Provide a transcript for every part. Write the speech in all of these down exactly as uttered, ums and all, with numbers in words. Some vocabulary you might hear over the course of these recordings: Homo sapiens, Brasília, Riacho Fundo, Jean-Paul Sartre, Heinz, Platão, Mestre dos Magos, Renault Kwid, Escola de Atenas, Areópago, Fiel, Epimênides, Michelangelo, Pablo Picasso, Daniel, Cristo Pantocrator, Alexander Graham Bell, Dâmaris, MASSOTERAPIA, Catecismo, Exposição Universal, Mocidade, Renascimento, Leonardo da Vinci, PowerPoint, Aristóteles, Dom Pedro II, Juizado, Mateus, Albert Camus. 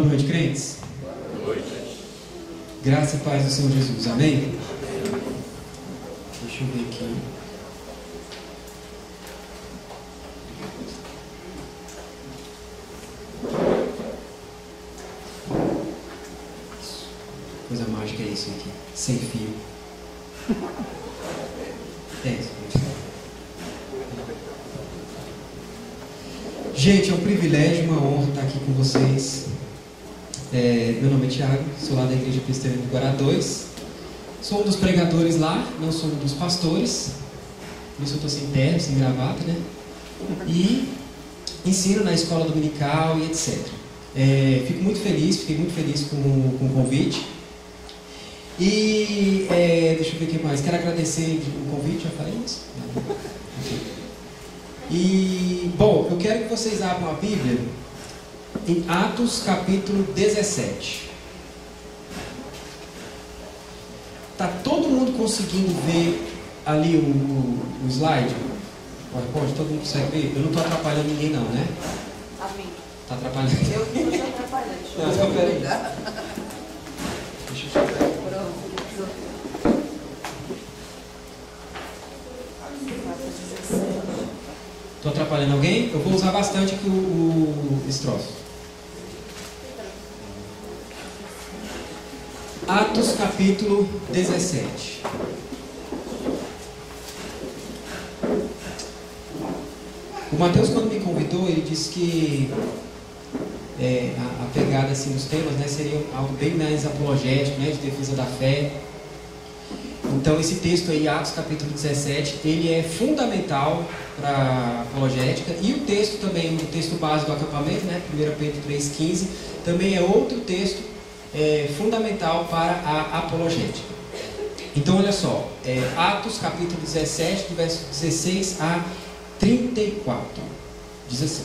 Boa noite, crentes. Boa noite. Graça e paz do Senhor Jesus. Amém? Deixa eu ver aqui. Coisa mágica é isso aqui. Sem fio. É isso. Gente, é um privilégio e uma honra estar aqui com vocês. É, meu nome é Thiago, sou lá da Igreja Presbiteriana do Guará dois. Sou um dos pregadores lá, não sou um dos pastores. Por isso eu estou sem terno, sem gravata, né? E ensino na escola dominical e etcétera. É, fico muito feliz, fiquei muito feliz com, com o convite. E, é, deixa eu ver o que mais. Quero agradecer o convite, já falei isso? E, bom, eu quero que vocês abram a Bíblia em Atos capítulo dezessete. Tá todo mundo conseguindo ver ali o, o, o slide? PowerPoint? Todo mundo consegue ver? Eu não estou atrapalhando ninguém não, né? Amém. Tá atrapalhando? Eu não estou atrapalhando. Não, só peraí. Deixa eu só Estou atrapalhando alguém? Eu vou usar bastante aqui o, o, esse troço. Atos capítulo dezessete. O Mateus, quando me convidou, ele disse que é, a, a pegada assim, dos temas, né, seria algo bem mais apologético, né, de defesa da fé. Então, esse texto aí, Atos capítulo dezessete, ele é fundamental para a apologética. E o texto também, o texto base do acampamento, né, primeira Pedro três, quinze, também é outro texto é, fundamental para a apologética. Então, olha só, é, Atos capítulo dezessete, do verso dezesseis a trinta e quatro, diz assim: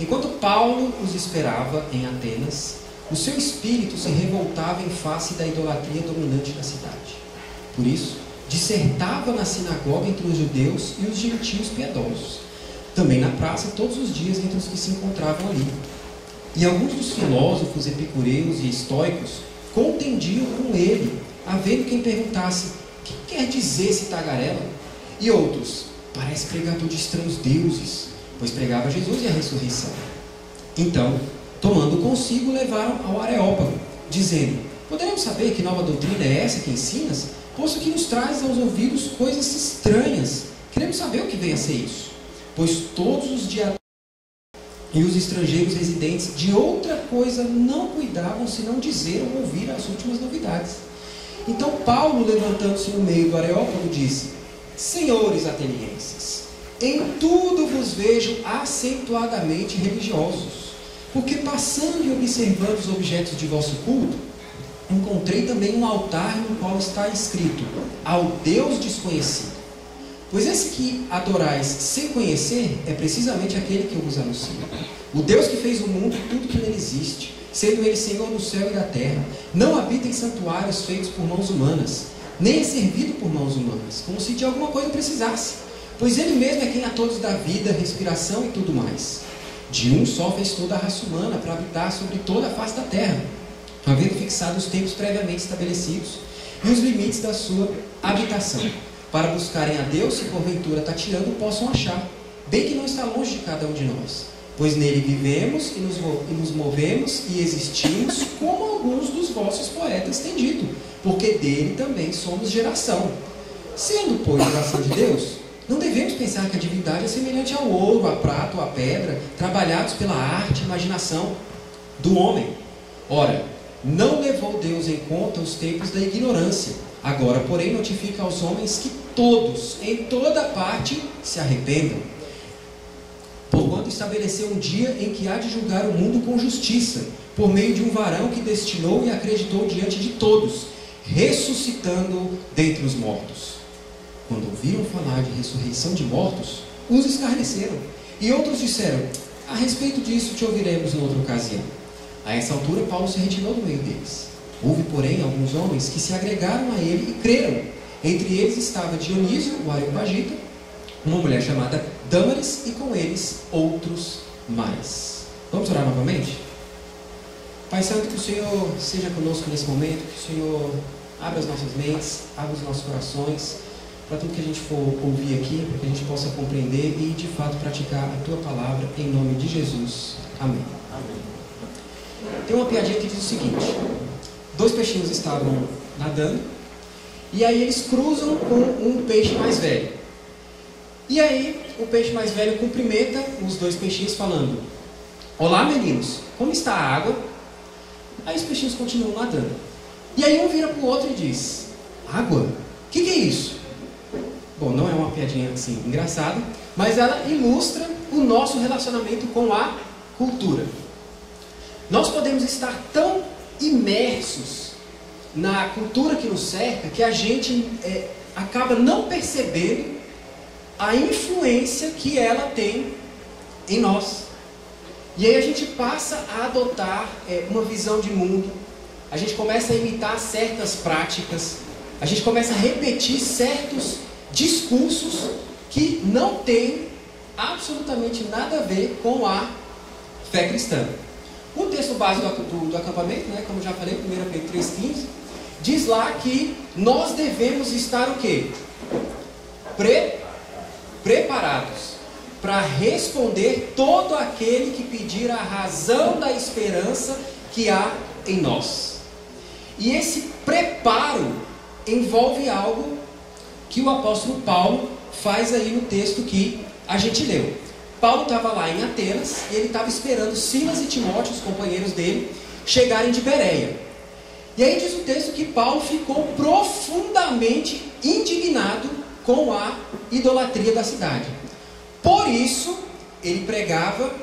Enquanto Paulo os esperava em Atenas, o seu espírito se revoltava em face da idolatria dominante na cidade. Por isso, dissertava na sinagoga entre os judeus e os gentios piedosos. Também na praça, todos os dias, entre os que se encontravam ali. E alguns dos filósofos epicureus e estoicos contendiam com ele, havendo quem perguntasse: que quer dizer esse tagarela? E outros: parece pregador de estranhos deuses, pois pregava Jesus e a ressurreição. Então, tomando consigo, levaram ao Areópago, dizendo: poderemos saber que nova doutrina é essa que ensinas? Posto que nos traz aos ouvidos coisas estranhas. Queremos saber o que vem a ser isso. Pois todos os diáconos e os estrangeiros residentes de outra coisa não cuidavam, senão dizer ou ouvir as últimas novidades. Então Paulo, levantando-se no meio do Areópago, disse: Senhores atenienses, em tudo vos vejo acentuadamente religiosos, porque passando e observando os objetos de vosso culto, encontrei também um altar no qual está escrito: ao Deus desconhecido. Pois esse que adorais sem conhecer é precisamente aquele que eu vos anuncio, o Deus que fez o mundo e tudo que nele existe, sendo ele Senhor do céu e da terra. Não habita em santuários feitos por mãos humanas, nem é servido por mãos humanas, como se de alguma coisa precisasse, pois ele mesmo é quem a todos dá vida, respiração e tudo mais. De um só fez toda a raça humana para habitar sobre toda a face da terra, havendo fixado os tempos previamente estabelecidos e os limites da sua habitação, para buscarem a Deus, se porventura tateando possam achar, bem que não está longe de cada um de nós, pois nele vivemos e nos, e nos movemos e existimos, como alguns dos vossos poetas têm dito, porque dele também somos geração. Sendo, pois, geração de Deus, não devemos pensar que a divindade é semelhante ao ouro, à prata ou à pedra, trabalhados pela arte e imaginação do homem. Ora, não levou Deus em conta os tempos da ignorância. Agora, porém, notifica aos homens que todos, em toda parte, se arrependam. Porquanto estabeleceu um dia em que há de julgar o mundo com justiça, por meio de um varão que destinou e acreditou diante de todos, ressuscitando dentre os mortos. Quando ouviram falar de ressurreição de mortos, uns escarneceram, e outros disseram: a respeito disso te ouviremos em outra ocasião. A essa altura, Paulo se retirou do meio deles. Houve, porém, alguns homens que se agregaram a ele e creram. Entre eles estava Dionísio, o Areopagita, uma mulher chamada Dâmaris, e com eles outros mais. Vamos orar novamente? Pai Santo, que o Senhor seja conosco nesse momento, que o Senhor abra as nossas mentes, abra os nossos corações, para tudo que a gente for ouvir aqui, para que a gente possa compreender e, de fato, praticar a Tua Palavra, em nome de Jesus. Amém. Amém. Tem uma piadinha que diz o seguinte: dois peixinhos estavam nadando, e aí eles cruzam com um peixe mais velho. E aí, o peixe mais velho cumprimenta os dois peixinhos falando: "Olá, meninos, como está a água?" Aí os peixinhos continuam nadando. E aí um vira para o outro e diz: "Água? O que, que é isso?" Bom, não é uma piadinha assim engraçada, mas ela ilustra o nosso relacionamento com a cultura. Nós podemos estar tão imersos na cultura que nos cerca que a gente é, acaba não percebendo a influência que ela tem em nós. E aí a gente passa a adotar é, uma visão de mundo, a gente começa a imitar certas práticas, a gente começa a repetir certos discursos que não têm absolutamente nada a ver com a fé cristã. O texto base do, do, do acampamento, né, como já falei, primeira Pedro três, quinze, diz lá que nós devemos estar o quê? Pre preparados para responder todo aquele que pedir a razão da esperança que há em nós. E esse preparo envolve algo que o apóstolo Paulo faz aí no texto que a gente leu. Paulo estava lá em Atenas e ele estava esperando Silas e Timóteo, os companheiros dele, chegarem de Bereia. E aí diz o texto que Paulo ficou profundamente indignado com a idolatria da cidade. Por isso, ele pregava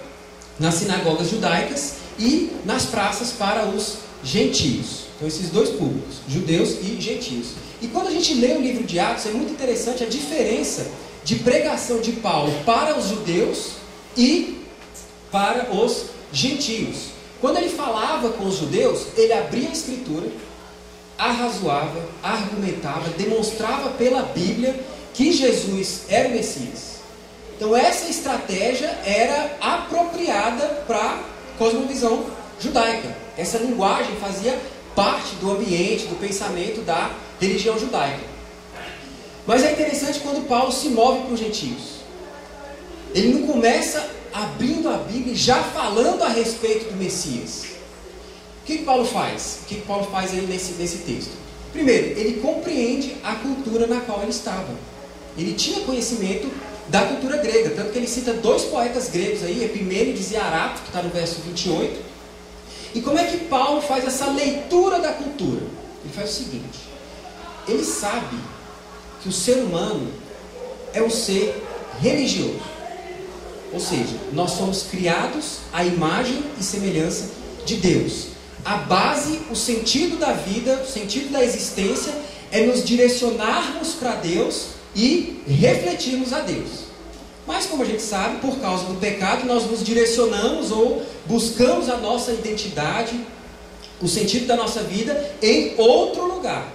nas sinagogas judaicas e nas praças para os gentios. Então, esses dois públicos, judeus e gentios. E quando a gente lê o livro de Atos, é muito interessante a diferença de pregação de Paulo para os judeus e para os gentios. Quando ele falava com os judeus, ele abria a escritura, arrazoava, argumentava, demonstrava pela Bíblia que Jesus era o Messias. Então essa estratégia era apropriada para a cosmovisão judaica. Essa linguagem fazia parte do ambiente, do pensamento da religião judaica. Mas é interessante quando Paulo se move para os gentios. Ele não começa abrindo a Bíblia e já falando a respeito do Messias. O que, que Paulo faz? O que, que Paulo faz aí nesse, nesse texto? Primeiro, ele compreende a cultura na qual ele estava. Ele tinha conhecimento da cultura grega, tanto que ele cita dois poetas gregos aí, Epimênides e Arato, que está no verso vinte e oito. E como é que Paulo faz essa leitura da cultura? Ele faz o seguinte: ele sabe que o ser humano é um ser religioso. Ou seja, nós somos criados à imagem e semelhança de Deus. A base, o sentido da vida, o sentido da existência é nos direcionarmos para Deus e refletirmos a Deus. Mas como a gente sabe, por causa do pecado, nós nos direcionamos ou buscamos a nossa identidade, o sentido da nossa vida em outro lugar.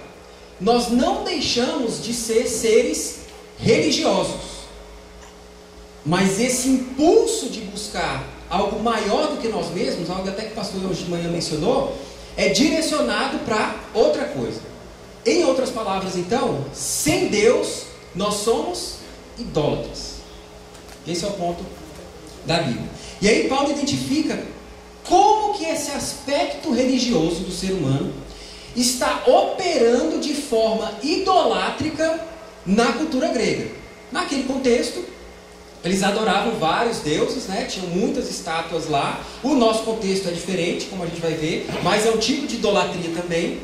Nós não deixamos de ser seres religiosos, mas esse impulso de buscar algo maior do que nós mesmos, algo até que o pastor hoje de manhã mencionou, é direcionado para outra coisa. Em outras palavras, então, sem Deus, nós somos idólatras. Esse é o ponto da Bíblia. E aí Paulo identifica como que esse aspecto religioso do ser humano está operando de forma idolátrica na cultura grega. Naquele contexto, eles adoravam vários deuses, né? Tinham muitas estátuas lá. O nosso contexto é diferente, como a gente vai ver, mas é um tipo de idolatria também.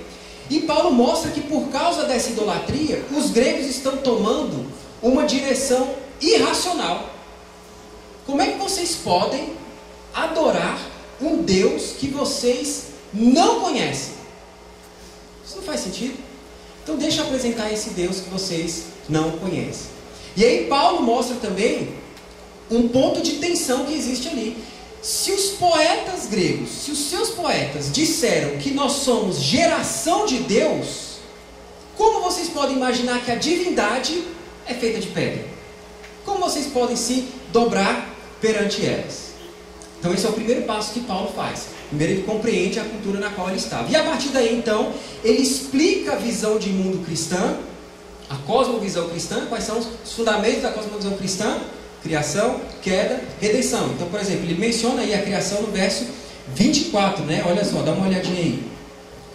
E Paulo mostra que por causa dessa idolatria, os gregos estão tomando uma direção irracional. Como é que vocês podem adorar um Deus que vocês não conhecem? Isso não faz sentido. Então deixa eu apresentar esse Deus que vocês não conhecem. E aí Paulo mostra também um ponto de tensão que existe ali. Se os poetas gregos, se os seus poetas disseram que nós somos geração de Deus, como vocês podem imaginar que a divindade é feita de pedra? Como vocês podem se dobrar perante elas? Então esse é o primeiro passo que Paulo faz. Primeiro ele compreende a cultura na qual ele estava. E a partir daí, então, ele explica a visão de mundo cristã, a cosmovisão cristã, quais são os fundamentos da cosmovisão cristã: criação, queda, redenção. Então, por exemplo, ele menciona aí a criação no verso vinte e quatro, né? Olha só, dá uma olhadinha aí.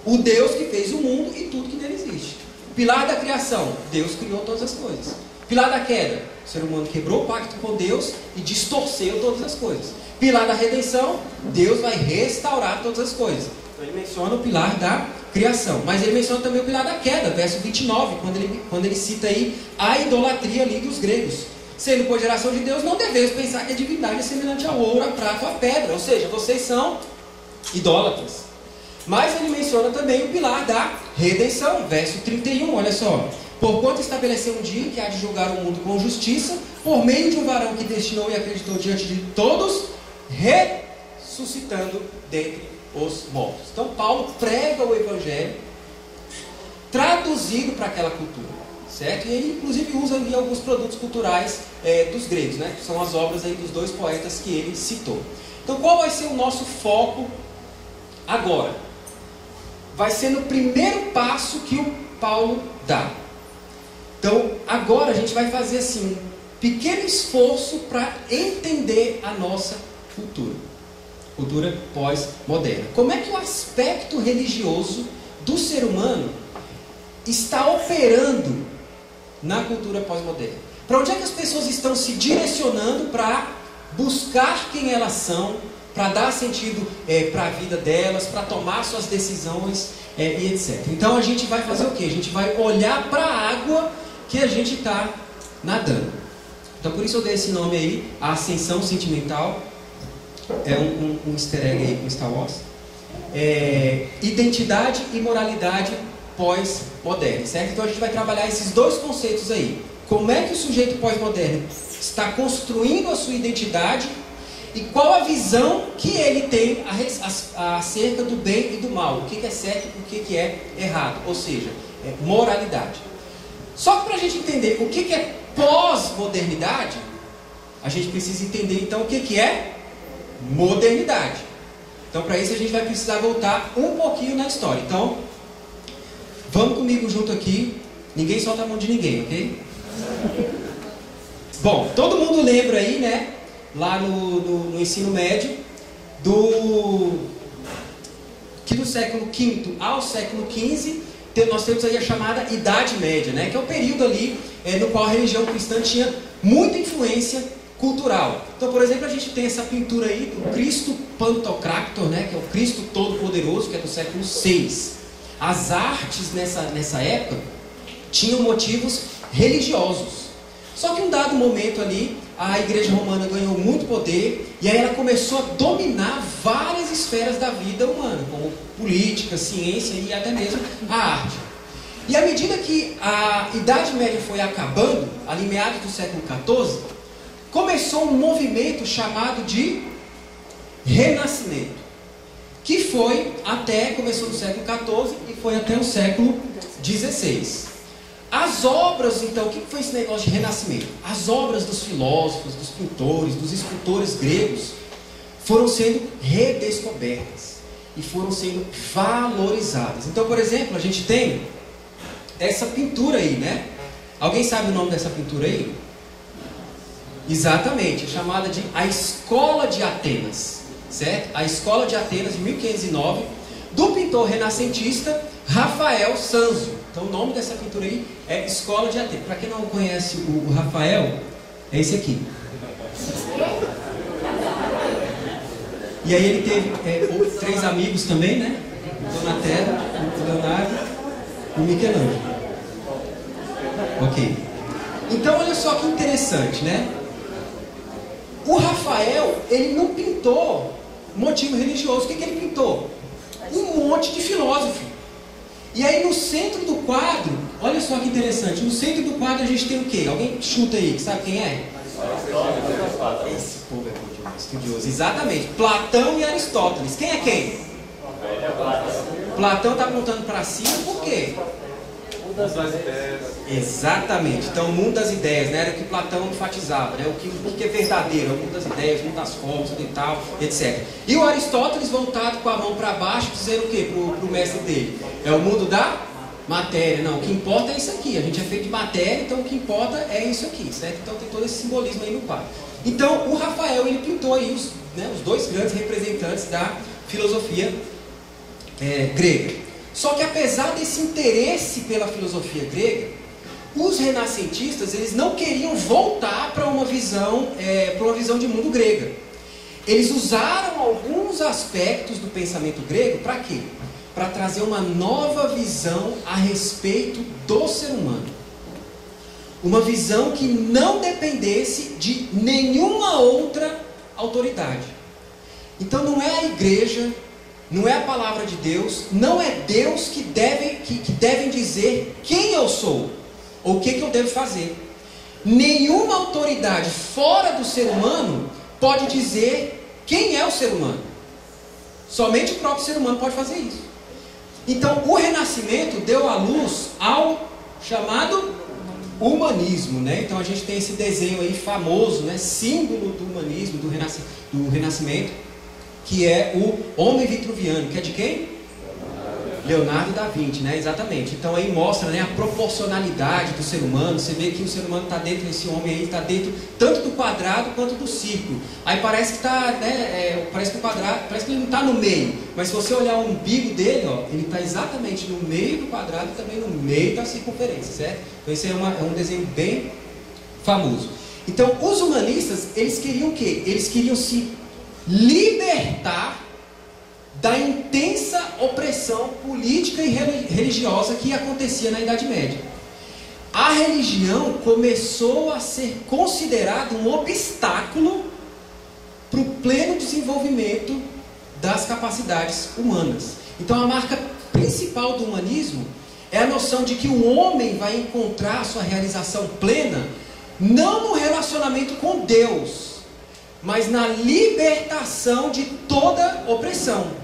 O Deus que fez o mundo e tudo que nele existe. Pilar da criação: Deus criou todas as coisas. Pilar da queda: o ser humano quebrou o pacto com Deus e distorceu todas as coisas. Pilar da redenção: Deus vai restaurar todas as coisas. Então ele menciona o pilar da criação. Mas ele menciona também o pilar da queda, verso vinte e nove, quando ele, quando ele cita aí a idolatria ali dos gregos. Sendo cogeração de Deus, não deveis pensar que a divindade é semelhante ao ouro, a prata ou a pedra. Ou seja, vocês são idólatras. Mas ele menciona também o pilar da redenção, verso trinta e um, olha só. Porquanto estabeleceu um dia que há de julgar o mundo com justiça, por meio de um varão que destinou e acreditou diante de todos, ressuscitando dentre os mortos. Então Paulo prega o Evangelho traduzido para aquela cultura, certo? E ele inclusive usa ali alguns produtos culturais é, dos gregos, né? Que são as obras aí dos dois poetas que ele citou. Então qual vai ser o nosso foco agora? Vai ser no primeiro passo que o Paulo dá. Então, agora a gente vai fazer assim, um pequeno esforço para entender a nossa cultura. Cultura pós-moderna. Como é que o aspecto religioso do ser humano está operando na cultura pós-moderna? Para onde é que as pessoas estão se direcionando para buscar quem elas são, para dar sentido é, para a vida delas, para tomar suas decisões é, e etcétera. Então a gente vai fazer o quê? A gente vai olhar para a água que a gente está nadando. Então por isso eu dei esse nome aí, a ascensão sentimental, é um, um, um easter egg aí com Star Wars, é, identidade e moralidade pós-moderna, certo? Então a gente vai trabalhar esses dois conceitos aí. Como é que o sujeito pós-moderno está construindo a sua identidade e qual a visão que ele tem acerca do bem e do mal, o que é certo e o que é errado, ou seja, é moralidade. Só que para a gente entender o que é pós-modernidade, a gente precisa entender então o que é modernidade. Então para isso a gente vai precisar voltar um pouquinho na história. Então, vamos comigo junto aqui, ninguém solta a mão de ninguém, ok? Bom, todo mundo lembra aí, né? Lá no, no, no ensino médio, do, que do século quinto ao século quinze, tem, nós temos aí a chamada Idade Média, né? Que é o período ali é, no qual a religião cristã tinha muita influência cultural. Então, por exemplo, a gente tem essa pintura aí do Cristo Pantocrator, né? Que é o Cristo Todo-Poderoso, que é do século seis. As artes nessa, nessa época tinham motivos religiosos. Só que em um dado momento ali, a Igreja Romana ganhou muito poder e aí ela começou a dominar várias esferas da vida humana, como política, ciência e até mesmo a arte. E à medida que a Idade Média foi acabando, ali meados do século quatorze, começou um movimento chamado de Renascimento, que foi até, começou no século quatorze e foi até o século dezesseis. As obras, então, o que foi esse negócio de renascimento? As obras dos filósofos, dos pintores, dos escultores gregos foram sendo redescobertas e foram sendo valorizadas. Então, por exemplo, a gente tem essa pintura aí, né? Alguém sabe o nome dessa pintura aí? Exatamente, é chamada de A Escola de Atenas, certo? A Escola de Atenas, de mil quinhentos e nove, do pintor renascentista Rafael Sanzio. Então o nome dessa pintura aí é Escola de Atenas. Para quem não conhece o, o Rafael, é esse aqui. E aí ele teve é, outros, três amigos também, né? O Donatello, o Leonardo e o Michelangelo. Ok. Então olha só que interessante, né? O Rafael, ele não pintou motivo religioso. O que, que ele pintou? Um monte de filósofo. E aí no centro do quadro, olha só que interessante, no centro do quadro a gente tem o quê? Alguém chuta aí, sabe quem é? Esse povo é bom demais, estudioso. Exatamente, Platão e Aristóteles. Quem é quem? Platão está apontando para cima, por quê? das ideias. Exatamente. Então, o mundo das ideias, né? Era o que Platão enfatizava, né? O que, o que é verdadeiro, o mundo das ideias, o mundo das formas, e tal, etcétera. E o Aristóteles, voltado com a mão para baixo, dizendo o quê? Para o mestre dele. É o mundo da matéria. Não, o que importa é isso aqui. A gente é feito de matéria, então o que importa é isso aqui, certo? Então, tem todo esse simbolismo aí no quadro. Então, o Rafael, ele pintou aí os, né, os dois grandes representantes da filosofia é, grega. Só que apesar desse interesse pela filosofia grega, os renascentistas, eles não queriam voltar para uma visão, é, para uma visão de mundo grega. Eles usaram alguns aspectos do pensamento grego para quê? Para trazer uma nova visão a respeito do ser humano. Uma visão que não dependesse de nenhuma outra autoridade. Então não é a igreja, não é a palavra de Deus, não é Deus que deve, que, que devem dizer quem eu sou, ou o que, que eu devo fazer. Nenhuma autoridade fora do ser humano pode dizer quem é o ser humano. Somente o próprio ser humano pode fazer isso. Então, o Renascimento deu à luz ao chamado humanismo, né? Então a gente tem esse desenho aí famoso, né? Símbolo do humanismo, do, renasc... do Renascimento, que é o homem vitruviano, que é de quem? Leonardo da Vinci, né? Exatamente. Então aí mostra, né, a proporcionalidade do ser humano. Você vê que o ser humano está dentro desse homem aí, está dentro tanto do quadrado quanto do círculo. Aí parece que está, né, é, parece que o quadrado, parece que ele não está no meio. Mas se você olhar o umbigo dele, ó, ele está exatamente no meio do quadrado e também no meio da circunferência, certo? Então esse é, uma, é um desenho bem famoso. Então os humanistas, eles queriam o quê? Eles queriam se libertar da intensa opressão política e religiosa que acontecia na Idade Média. A religião começou a ser considerada um obstáculo para o pleno desenvolvimento das capacidades humanas. Então a marca principal do humanismo é a noção de que o homem vai encontrar sua realização plena não no relacionamento com Deus, mas na libertação de toda opressão.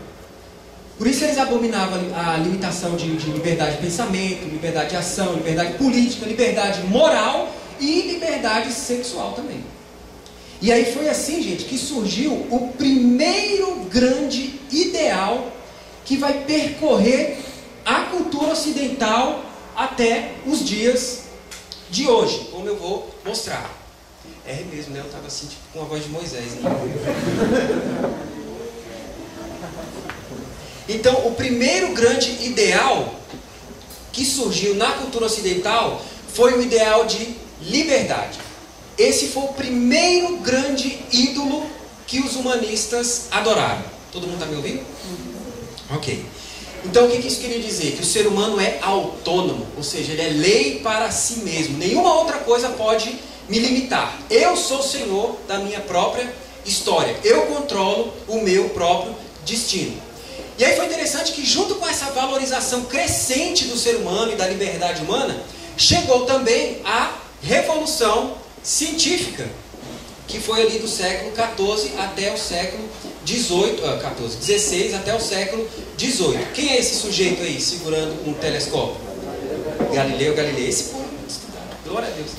Por isso eles abominavam a limitação de, de liberdade de pensamento, liberdade de ação, liberdade política, liberdade moral e liberdade sexual também. E aí foi assim, gente, que surgiu o primeiro grande ideal que vai percorrer a cultura ocidental até os dias de hoje, como eu vou mostrar. É mesmo, né? Eu estava assim, tipo, com a voz de Moisés, né? Então, o primeiro grande ideal que surgiu na cultura ocidental foi o ideal de liberdade. Esse foi o primeiro grande ídolo que os humanistas adoraram. Todo mundo está me ouvindo? Ok. Então, o que isso queria dizer? Que o ser humano é autônomo, ou seja, ele é lei para si mesmo. Nenhuma outra coisa pode me limitar. Eu sou o senhor da minha própria história. Eu controlo o meu próprio destino. E aí foi interessante que junto com essa valorização crescente do ser humano e da liberdade humana, chegou também a revolução científica, que foi ali do século quatorze até o século dezoito, quatorze, dezesseis até o século dezoito. Quem é esse sujeito aí segurando um telescópio? Galileu, Galileu. Esse povo estudado. Glória a Deus.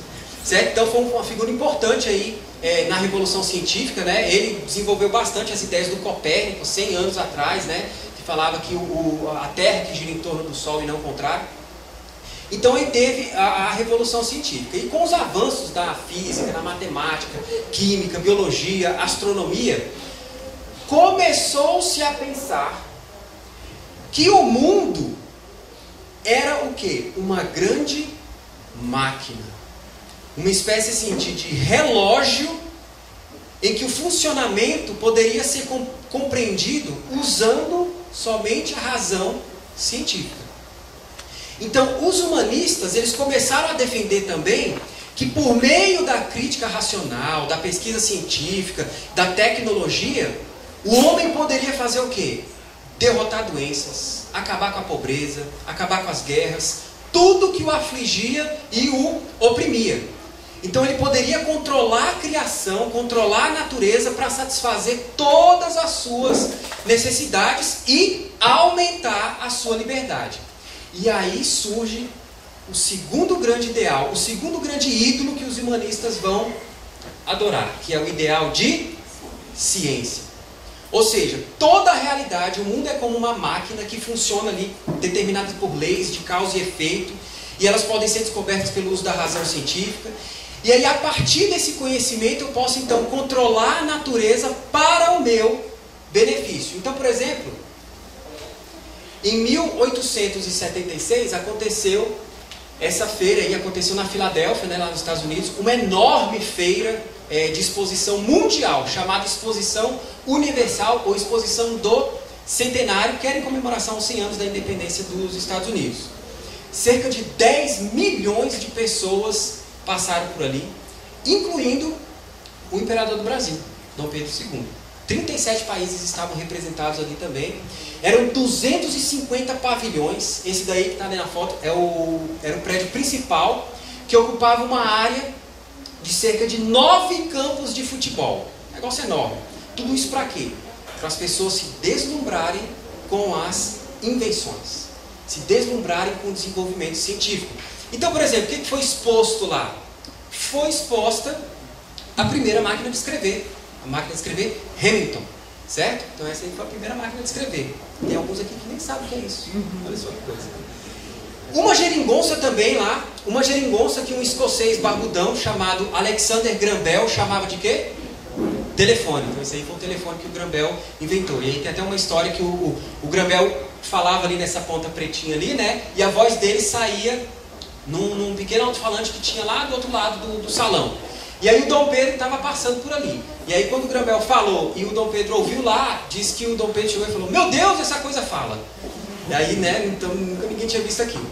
Certo? Então foi uma figura importante aí é, na Revolução Científica, né? Ele desenvolveu bastante as ideias do Copérnico, cem anos atrás, né? Que falava que o, o, a Terra que gira em torno do Sol e não o contrário. Então ele teve a, a Revolução Científica. E com os avanços da física, da matemática, química, biologia, astronomia, começou-se a pensar que o mundo era o quê? Uma grande máquina. Uma espécie assim, de, de relógio em que o funcionamento poderia ser com, compreendido usando somente a razão científica. Então, os humanistas, eles começaram a defender também que por meio da crítica racional, da pesquisa científica, da tecnologia, o homem poderia fazer o quê? Derrotar doenças, acabar com a pobreza, acabar com as guerras, tudo que o afligia e o oprimia. Então ele poderia controlar a criação, controlar a natureza para satisfazer todas as suas necessidades e aumentar a sua liberdade. E aí surge o segundo grande ideal, o segundo grande ídolo que os humanistas vão adorar, que é o ideal de ciência. Ou seja, toda a realidade, o mundo é como uma máquina que funciona ali, determinada por leis de causa e efeito, e elas podem ser descobertas pelo uso da razão científica. E aí, a partir desse conhecimento, eu posso, então, controlar a natureza para o meu benefício. Então, por exemplo, em mil oitocentos e setenta e seis, aconteceu essa feira, aí, aconteceu na Filadélfia, né, lá nos Estados Unidos, uma enorme feira é, de exposição mundial, chamada Exposição Universal, ou Exposição do Centenário, que era em comemoração aos cem anos da independência dos Estados Unidos. Cerca de dez milhões de pessoas passaram por ali, incluindo o imperador do Brasil, Dom Pedro segundo. trinta e sete países estavam representados ali também. Eram duzentos e cinquenta pavilhões. Esse daí que está ali na foto é o, era o prédio principal, que ocupava uma área de cerca de nove campos de futebol. Negócio enorme. Tudo isso para quê? Para as pessoas se deslumbrarem com as invenções, se deslumbrarem com o desenvolvimento científico. Então, por exemplo, o que foi exposto lá? Foi exposta a primeira máquina de escrever, a máquina de escrever Hamilton, certo? Então essa aí foi a primeira máquina de escrever. Tem alguns aqui que nem sabem o que é isso. Olha só que coisa. Uma geringonça também lá, uma geringonça que um escocês barbudão chamado Alexander Graham Bell chamava de quê? Telefone. Então esse aí foi o telefone que o Graham Bell inventou. E aí tem até uma história que o, o, o Graham Bell falava ali nessa ponta pretinha ali, né? E a voz dele saía num, num pequeno alto-falante que tinha lá do outro lado do, do salão. E aí o Dom Pedro estava passando por ali. E aí quando o Graham Bell falou e o Dom Pedro ouviu lá, diz que o Dom Pedro chegou e falou: "Meu Deus, essa coisa fala!" E aí, né, então nunca ninguém tinha visto aquilo.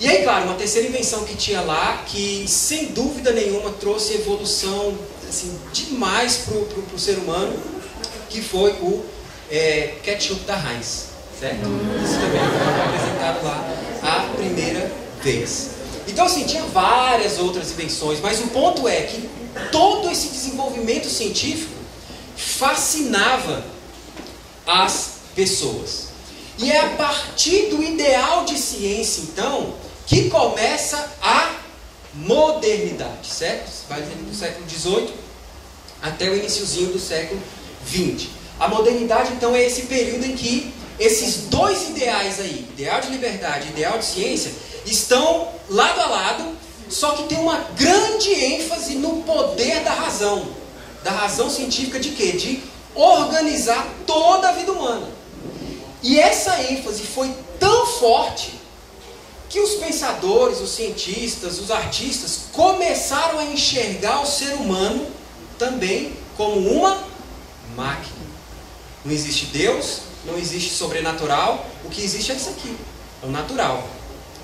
E aí, claro, uma terceira invenção que tinha lá, que sem dúvida nenhuma trouxe evolução assim, demais para o ser humano, que foi o é, ketchup da Heinz. Certo? Isso também foi apresentado lá a primeira vez. Então, assim, tinha várias outras invenções, mas o ponto é que todo esse desenvolvimento científico fascinava as pessoas. E é a partir do ideal de ciência, então, que começa a modernidade, certo? Vai do século dezoito até o iniciozinho do século vinte. A modernidade, então, é esse período em que esses dois ideais aí, ideal de liberdade e ideal de ciência, estão lado a lado, só que tem uma grande ênfase no poder da razão. Da razão científica de quê? De organizar toda a vida humana. E essa ênfase foi tão forte que os pensadores, os cientistas, os artistas começaram a enxergar o ser humano também como uma máquina. Não existe Deus, não existe sobrenatural, o que existe é isso aqui, é o natural,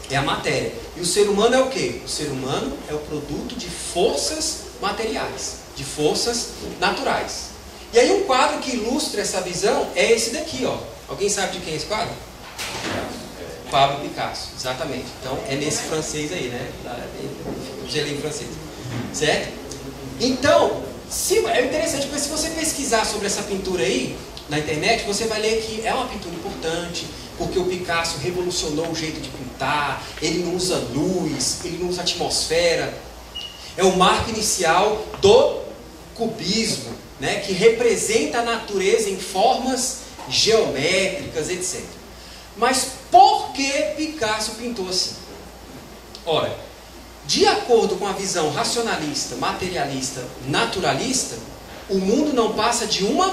é a matéria. E o ser humano é o quê? O ser humano é o produto de forças materiais, de forças naturais. E aí um quadro que ilustra essa visão é esse daqui, ó. Alguém sabe de quem é esse quadro? Pablo Picasso, exatamente. Então é nesse francês aí, né? Eu gelei em francês, certo? Então, se, é interessante, porque se você pesquisar sobre essa pintura aí na internet, você vai ler que é uma pintura importante, porque o Picasso revolucionou o jeito de pintar, ele não usa luz, ele não usa atmosfera. É o marco inicial do cubismo, né, que representa a natureza em formas geométricas, etcétera. Mas por que Picasso pintou assim? Ora, de acordo com a visão racionalista, materialista, naturalista, o mundo não passa de uma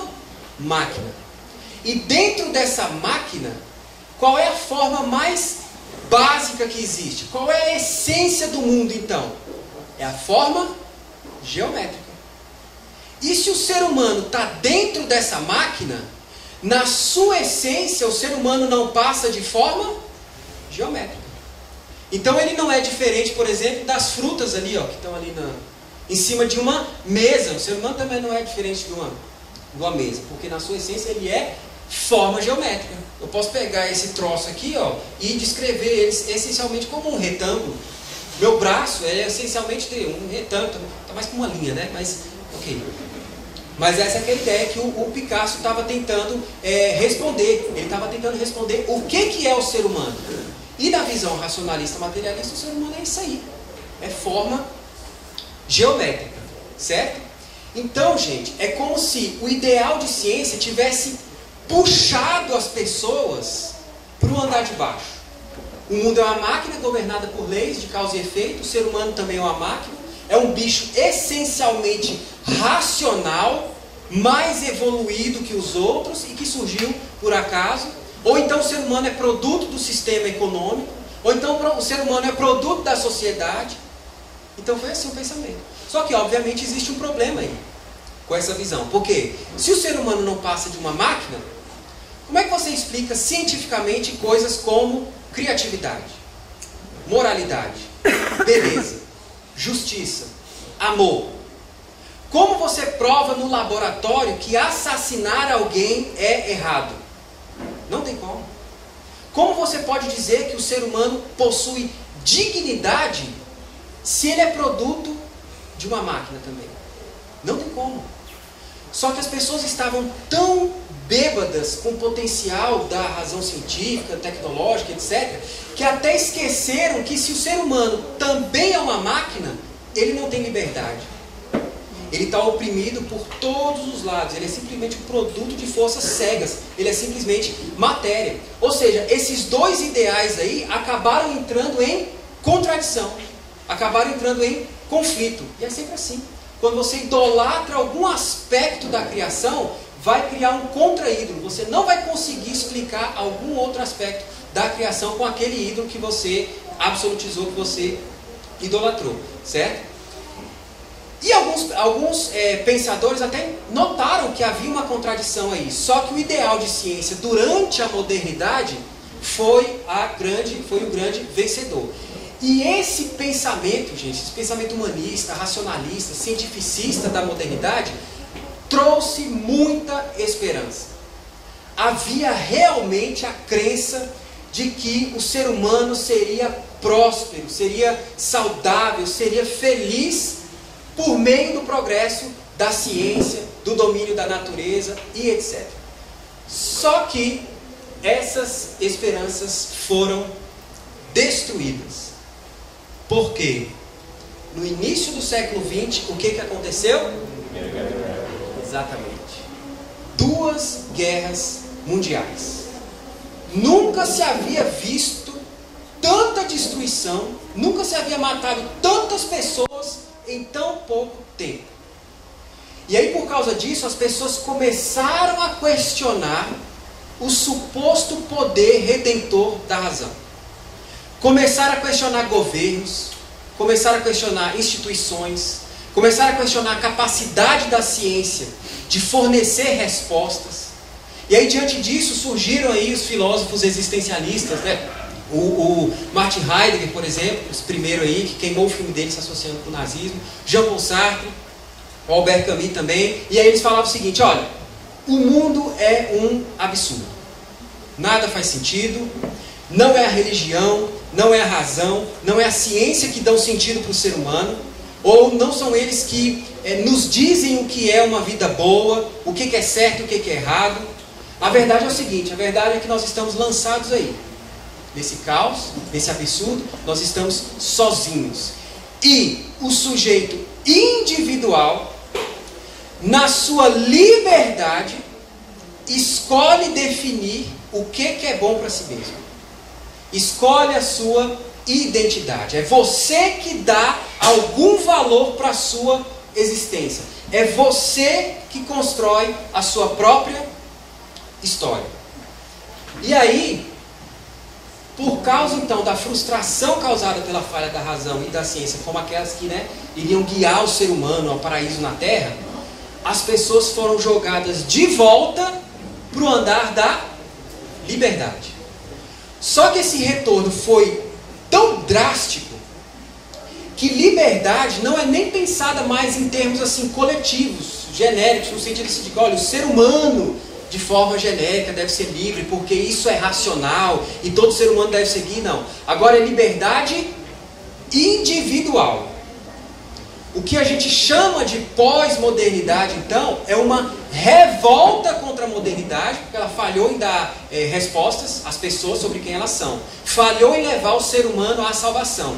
máquina. E dentro dessa máquina, qual é a forma mais básica que existe? Qual é a essência do mundo, então? É a forma geométrica. E se o ser humano está dentro dessa máquina, na sua essência, o ser humano não passa de forma geométrica. Então ele não é diferente, por exemplo, das frutas ali, ó, que estão ali na, em cima de uma mesa. O ser humano também não é diferente de uma Igual a mesa, porque na sua essência ele é forma geométrica. Eu posso pegar esse troço aqui, ó, e descrever ele essencialmente como um retângulo. Meu braço é essencialmente um retângulo, está mais com uma linha, né? Mas, ok. Mas essa é a ideia que o, o Picasso estava tentando é, responder. Ele estava tentando responder o que, que é o ser humano. E da visão racionalista materialista, o ser humano é isso aí. É forma geométrica, certo? Então, gente, é como se o ideal de ciência tivesse puxado as pessoas para o andar de baixo. O mundo é uma máquina governada por leis de causa e efeito, o ser humano também é uma máquina, é um bicho essencialmente racional, mais evoluído que os outros e que surgiu por acaso. Ou então o ser humano é produto do sistema econômico, ou então o ser humano é produto da sociedade. Então foi assim o pensamento. Só que, obviamente, existe um problema aí com essa visão. Por quê? Se o ser humano não passa de uma máquina, como é que você explica cientificamente coisas como criatividade, moralidade, beleza, justiça, amor? Como você prova no laboratório que assassinar alguém é errado? Não tem como. Como você pode dizer que o ser humano possui dignidade se ele é produto de uma máquina também? Não tem como. Só que as pessoas estavam tão bêbadas com o potencial da razão científica, tecnológica, etcétera, que até esqueceram que se o ser humano também é uma máquina, ele não tem liberdade. Ele está oprimido por todos os lados. Ele é simplesmente um produto de forças cegas. Ele é simplesmente matéria. Ou seja, esses dois ideais aí acabaram entrando em contradição. Acabaram entrando em conflito. E é sempre assim. Quando você idolatra algum aspecto da criação, vai criar um contra-ídolo. Você não vai conseguir explicar algum outro aspecto da criação com aquele ídolo que você absolutizou, que você idolatrou. Certo? E alguns, alguns é, pensadores até notaram que havia uma contradição aí. Só que o ideal de ciência durante a modernidade foi, a grande, foi o grande vencedor. E esse pensamento, gente, esse pensamento humanista, racionalista, cientificista da modernidade, trouxe muita esperança. Havia realmente a crença de que o ser humano seria próspero, seria saudável, seria feliz por meio do progresso da ciência, do domínio da natureza e etcétera. Só que essas esperanças foram destruídas. Por quê? No início do século vinte, o que, que aconteceu? Exatamente. Duas guerras mundiais. Nunca se havia visto tanta destruição, nunca se havia matado tantas pessoas em tão pouco tempo. E aí, por causa disso, as pessoas começaram a questionar o suposto poder redentor da razão. Começaram a questionar governos, começaram a questionar instituições, começaram a questionar a capacidade da ciência de fornecer respostas. E aí, diante disso, surgiram aí os filósofos existencialistas, né? O, o Martin Heidegger, por exemplo, esse primeiro aí, que queimou o filme dele se associando com o nazismo, Jean-Paul Sartre, o Albert Camus também, e aí eles falavam o seguinte: olha, o mundo é um absurdo, nada faz sentido, não é a religião, não é a razão, não é a ciência que dão sentido para o ser humano, ou não são eles que é, nos dizem o que é uma vida boa, o que, que é certo e o que, que é errado. A verdade é o seguinte, a verdade é que nós estamos lançados aí nesse caos, nesse absurdo, nós estamos sozinhos. E o sujeito individual, na sua liberdade, escolhe definir o que, que é bom para si mesmo. Escolhe a sua identidade. É você que dá algum valor para a sua existência. É você que constrói a sua própria história. E aí, por causa, então, da frustração causada pela falha da razão e da ciência, como aquelas que, né, iriam guiar o ser humano ao paraíso na Terra, as pessoas foram jogadas de volta para o andar da liberdade. Só que esse retorno foi tão drástico que liberdade não é nem pensada mais em termos assim coletivos, genéricos, no sentido de que, olha, o ser humano de forma genérica deve ser livre, porque isso é racional e todo ser humano deve seguir, não. Agora é liberdade individual. O que a gente chama de pós-modernidade, então, é uma revolta contra a modernidade, porque ela falhou em dar é, respostas às pessoas sobre quem elas são. Falhou em levar o ser humano à salvação.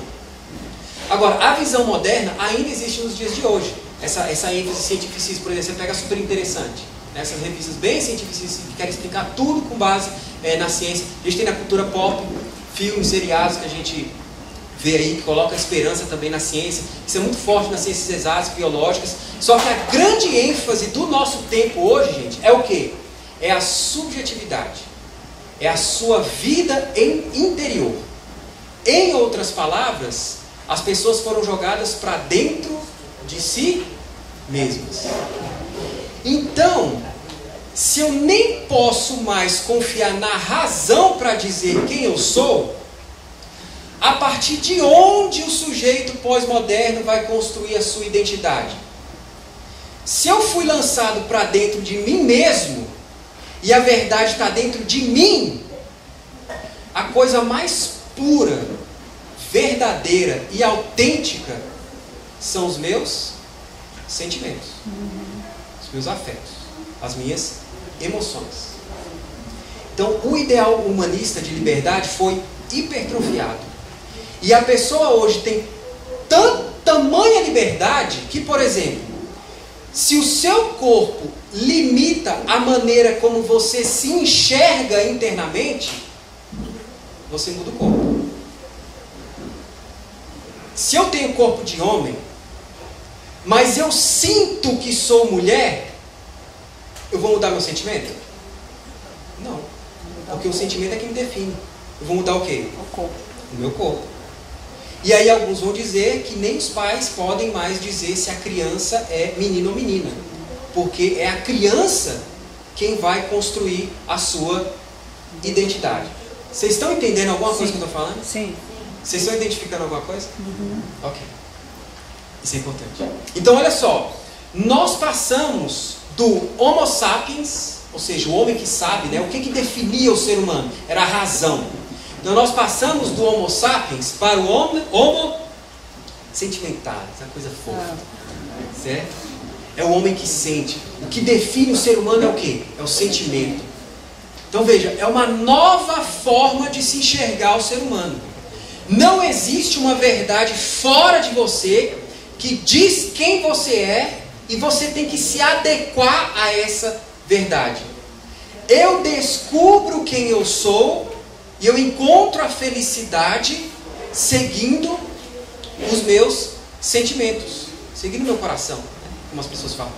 Agora, a visão moderna ainda existe nos dias de hoje. Essa, essa ênfase cientificista, por exemplo, você pega super interessante. Né? Essas revistas bem cientificistas que querem explicar tudo com base é, na ciência. A gente tem na cultura pop, filmes, seriados que a gente vê aí, que coloca esperança também na ciência. Isso é muito forte nas ciências exatas, biológicas. Só que a grande ênfase do nosso tempo hoje, gente, é o quê? É a subjetividade. É a sua vida em interior. Em outras palavras, as pessoas foram jogadas para dentro de si mesmas. Então, se eu nem posso mais confiar na razão para dizer quem eu sou, a partir de onde o sujeito pós-moderno vai construir a sua identidade? Se eu fui lançado para dentro de mim mesmo, e a verdade está dentro de mim, a coisa mais pura, verdadeira e autêntica são os meus sentimentos, os meus afetos, as minhas emoções. Então, o ideal humanista de liberdade foi hipertrofiado. E a pessoa hoje tem tanta tamanha liberdade que, por exemplo, se o seu corpo limita a maneira como você se enxerga internamente, você muda o corpo. Se eu tenho corpo de homem, mas eu sinto que sou mulher, eu vou mudar meu sentimento? Não. Porque o sentimento é que me define. Eu vou mudar o quê? O corpo. O meu corpo. E aí alguns vão dizer que nem os pais podem mais dizer se a criança é menino ou menina. Porque é a criança quem vai construir a sua identidade. Vocês estão entendendo alguma coisa Sim. que eu estou falando? Sim. Vocês estão identificando alguma coisa? Uhum. Ok. Isso é importante. Então, olha só. Nós passamos do homo sapiens, ou seja, o homem que sabe, né? O que, que definia o ser humano? Era a razão. Então, nós passamos do homo sapiens para o homo, homo sentimental, essa coisa fofa, certo? É o homem que sente. O que define o ser humano é o quê? É o sentimento. Então, veja, é uma nova forma de se enxergar o ser humano. Não existe uma verdade fora de você que diz quem você é e você tem que se adequar a essa verdade. Eu descubro quem eu sou e eu encontro a felicidade seguindo os meus sentimentos, seguindo meu coração, né? Como as pessoas falam.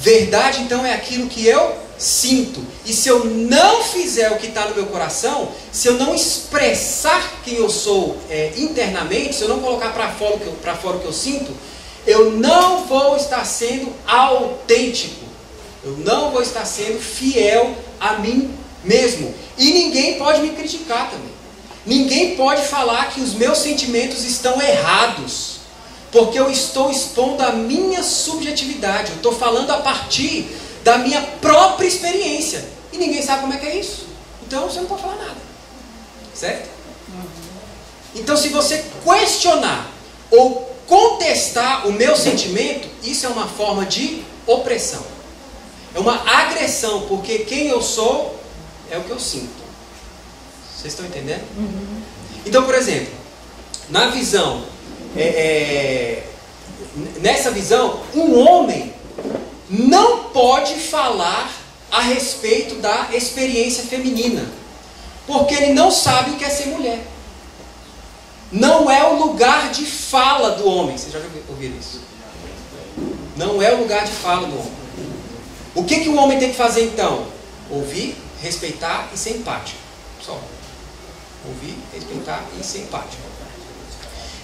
Verdade, então, é aquilo que eu sinto. E se eu não fizer o que está no meu coração, se eu não expressar quem eu sou é, internamente, se eu não colocar para fora o que eu, para fora o que eu sinto, eu não vou estar sendo autêntico. Eu não vou estar sendo fiel a mim mesmo. E ninguém pode me criticar também. Ninguém pode falar que os meus sentimentos estão errados. Porque eu estou expondo a minha subjetividade. Eu estou falando a partir da minha própria experiência. E ninguém sabe como é que é isso. Então você não pode falar nada. Certo? Então se você questionar ou contestar o meu sentimento, isso é uma forma de opressão. É uma agressão, porque quem eu sou é o que eu sinto. Vocês estão entendendo? Uhum. Então, por exemplo, na visão, é, é, nessa visão, um homem não pode falar a respeito da experiência feminina, porque ele não sabe o que é ser mulher. Não é o lugar de fala do homem. Vocês já ouviram isso? Não é o lugar de fala do homem. O que, que o homem tem que fazer então? Ouvir, respeitar e ser empático. Só. Ouvir, respeitar e ser empático.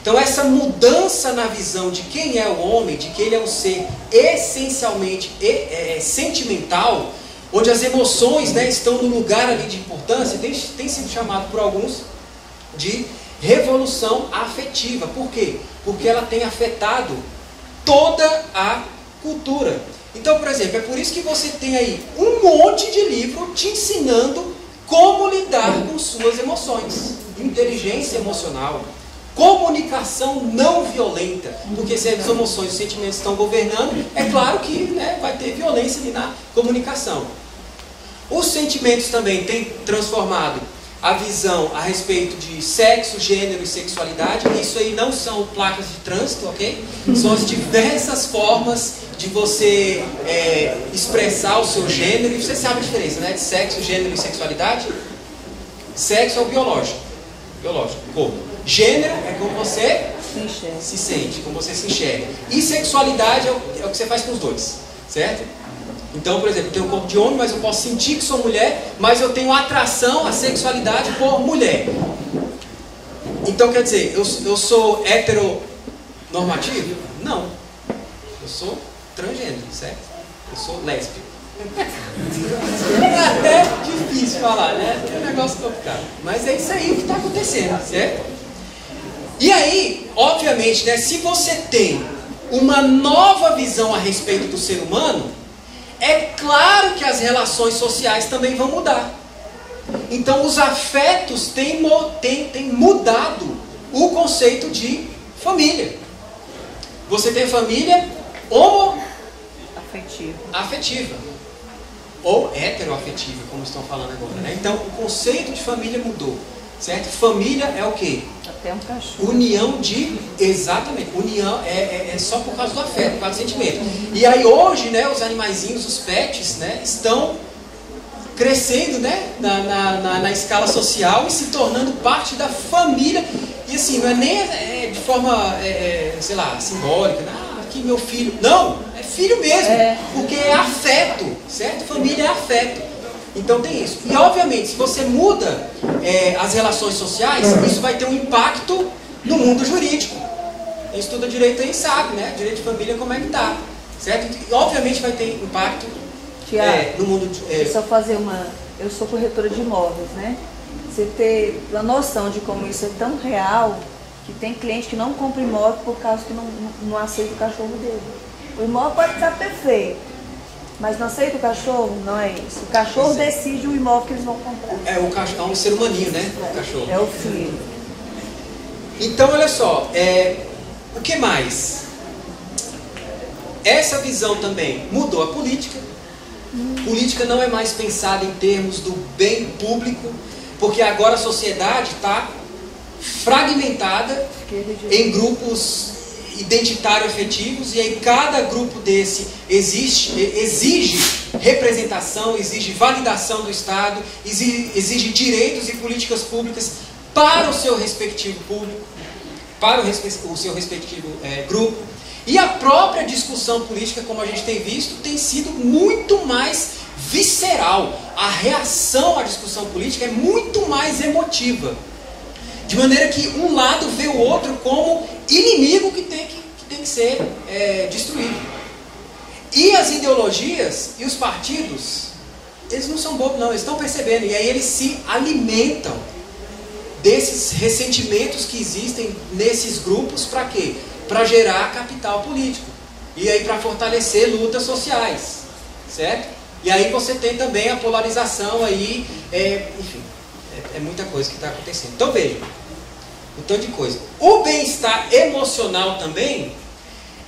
Então essa mudança na visão de quem é o homem, de que ele é um ser essencialmente é, é, sentimental, onde as emoções, né, estão no lugar ali de importância, tem, tem sido chamado por alguns de revolução afetiva. Por quê? Porque ela tem afetado toda a cultura. Então, por exemplo, é por isso que você tem aí um monte de livro te ensinando como lidar com suas emoções. Inteligência emocional, comunicação não violenta, porque se as emoções e os sentimentos estão governando, é claro que, né, vai ter violência ali na comunicação. Os sentimentos também têm transformado a visão a respeito de sexo, gênero e sexualidade. Isso aí não são placas de trânsito, ok? São as diversas formas de você é, expressar o seu gênero. E você sabe a diferença, né? De sexo, gênero e sexualidade. Sexo é o biológico, biológico, corpo. Gênero é como você se sente, como você se enxerga. E sexualidade é o, é o que você faz com os dois, certo? Então, por exemplo, eu tenho um corpo de homem, mas eu posso sentir que sou mulher, mas eu tenho atração à sexualidade por mulher. Então, quer dizer, eu, eu sou heteronormativo? Não. Eu sou transgênero, certo? Eu sou lésbico. É difícil falar, né? É um negócio complicado. Mas é isso aí que está acontecendo, certo? E aí, obviamente, né, se você tem uma nova visão a respeito do ser humano, é claro que as relações sociais também vão mudar. Então, os afetos têm, têm, têm mudado o conceito de família. Você tem família homoafetiva, afetiva, ou heteroafetiva, como estão falando agora, né? Então, o conceito de família mudou, certo? Família é o quê? Até um cachorro. União de... Exatamente. União é, é, é só por causa do afeto, por causa do sentimento. E aí hoje, né, os animaizinhos, os pets, né, estão crescendo, né, na, na, na, na escala social e se tornando parte da família. E assim, não é nem é, de forma, é, sei lá, simbólica, né? Ah, aqui meu filho. Não! É filho mesmo. É. Porque é afeto, certo? Família é afeto. Então tem isso. E obviamente, se você muda é, as relações sociais, isso vai ter um impacto no mundo jurídico. Quem estuda direito aí sabe, né? Direito de família, como é que tá, certo? E obviamente vai ter impacto Tiago, é, no mundo... É... Deixa eu só fazer uma... Eu sou corretora de imóveis, né? Você ter a noção de como isso é tão real, que tem cliente que não compra imóvel por causa que não, não aceita o cachorro dele. O imóvel pode estar perfeito, mas não aceita o cachorro? Não é isso. O cachorro decide o imóvel que eles vão comprar. É, o cachorro é um ser humaninho, né? O cachorro. É o filho. Então, olha só, é, o que mais? Essa visão também mudou a política. Hum. Política não é mais pensada em termos do bem público, porque agora a sociedade está fragmentada em grupos identitário-afetivos, e aí cada grupo desse existe, exige representação, exige validação do Estado, exige, exige direitos e políticas públicas para o seu respectivo público, para o, respe o seu respectivo é, grupo. E a própria discussão política, como a gente tem visto, tem sido muito mais visceral. A reação à discussão política é muito mais emotiva. De maneira que um lado vê o outro como inimigo que tem que, que, tem que ser é, destruído. E as ideologias e os partidos, eles não são bobos não, eles estão percebendo. E aí eles se alimentam desses ressentimentos que existem nesses grupos para quê? Para gerar capital político. E aí para fortalecer lutas sociais, certo? E aí você tem também a polarização aí, é, enfim. É muita coisa que está acontecendo. Então veja, um tanto de coisa. O bem-estar emocional também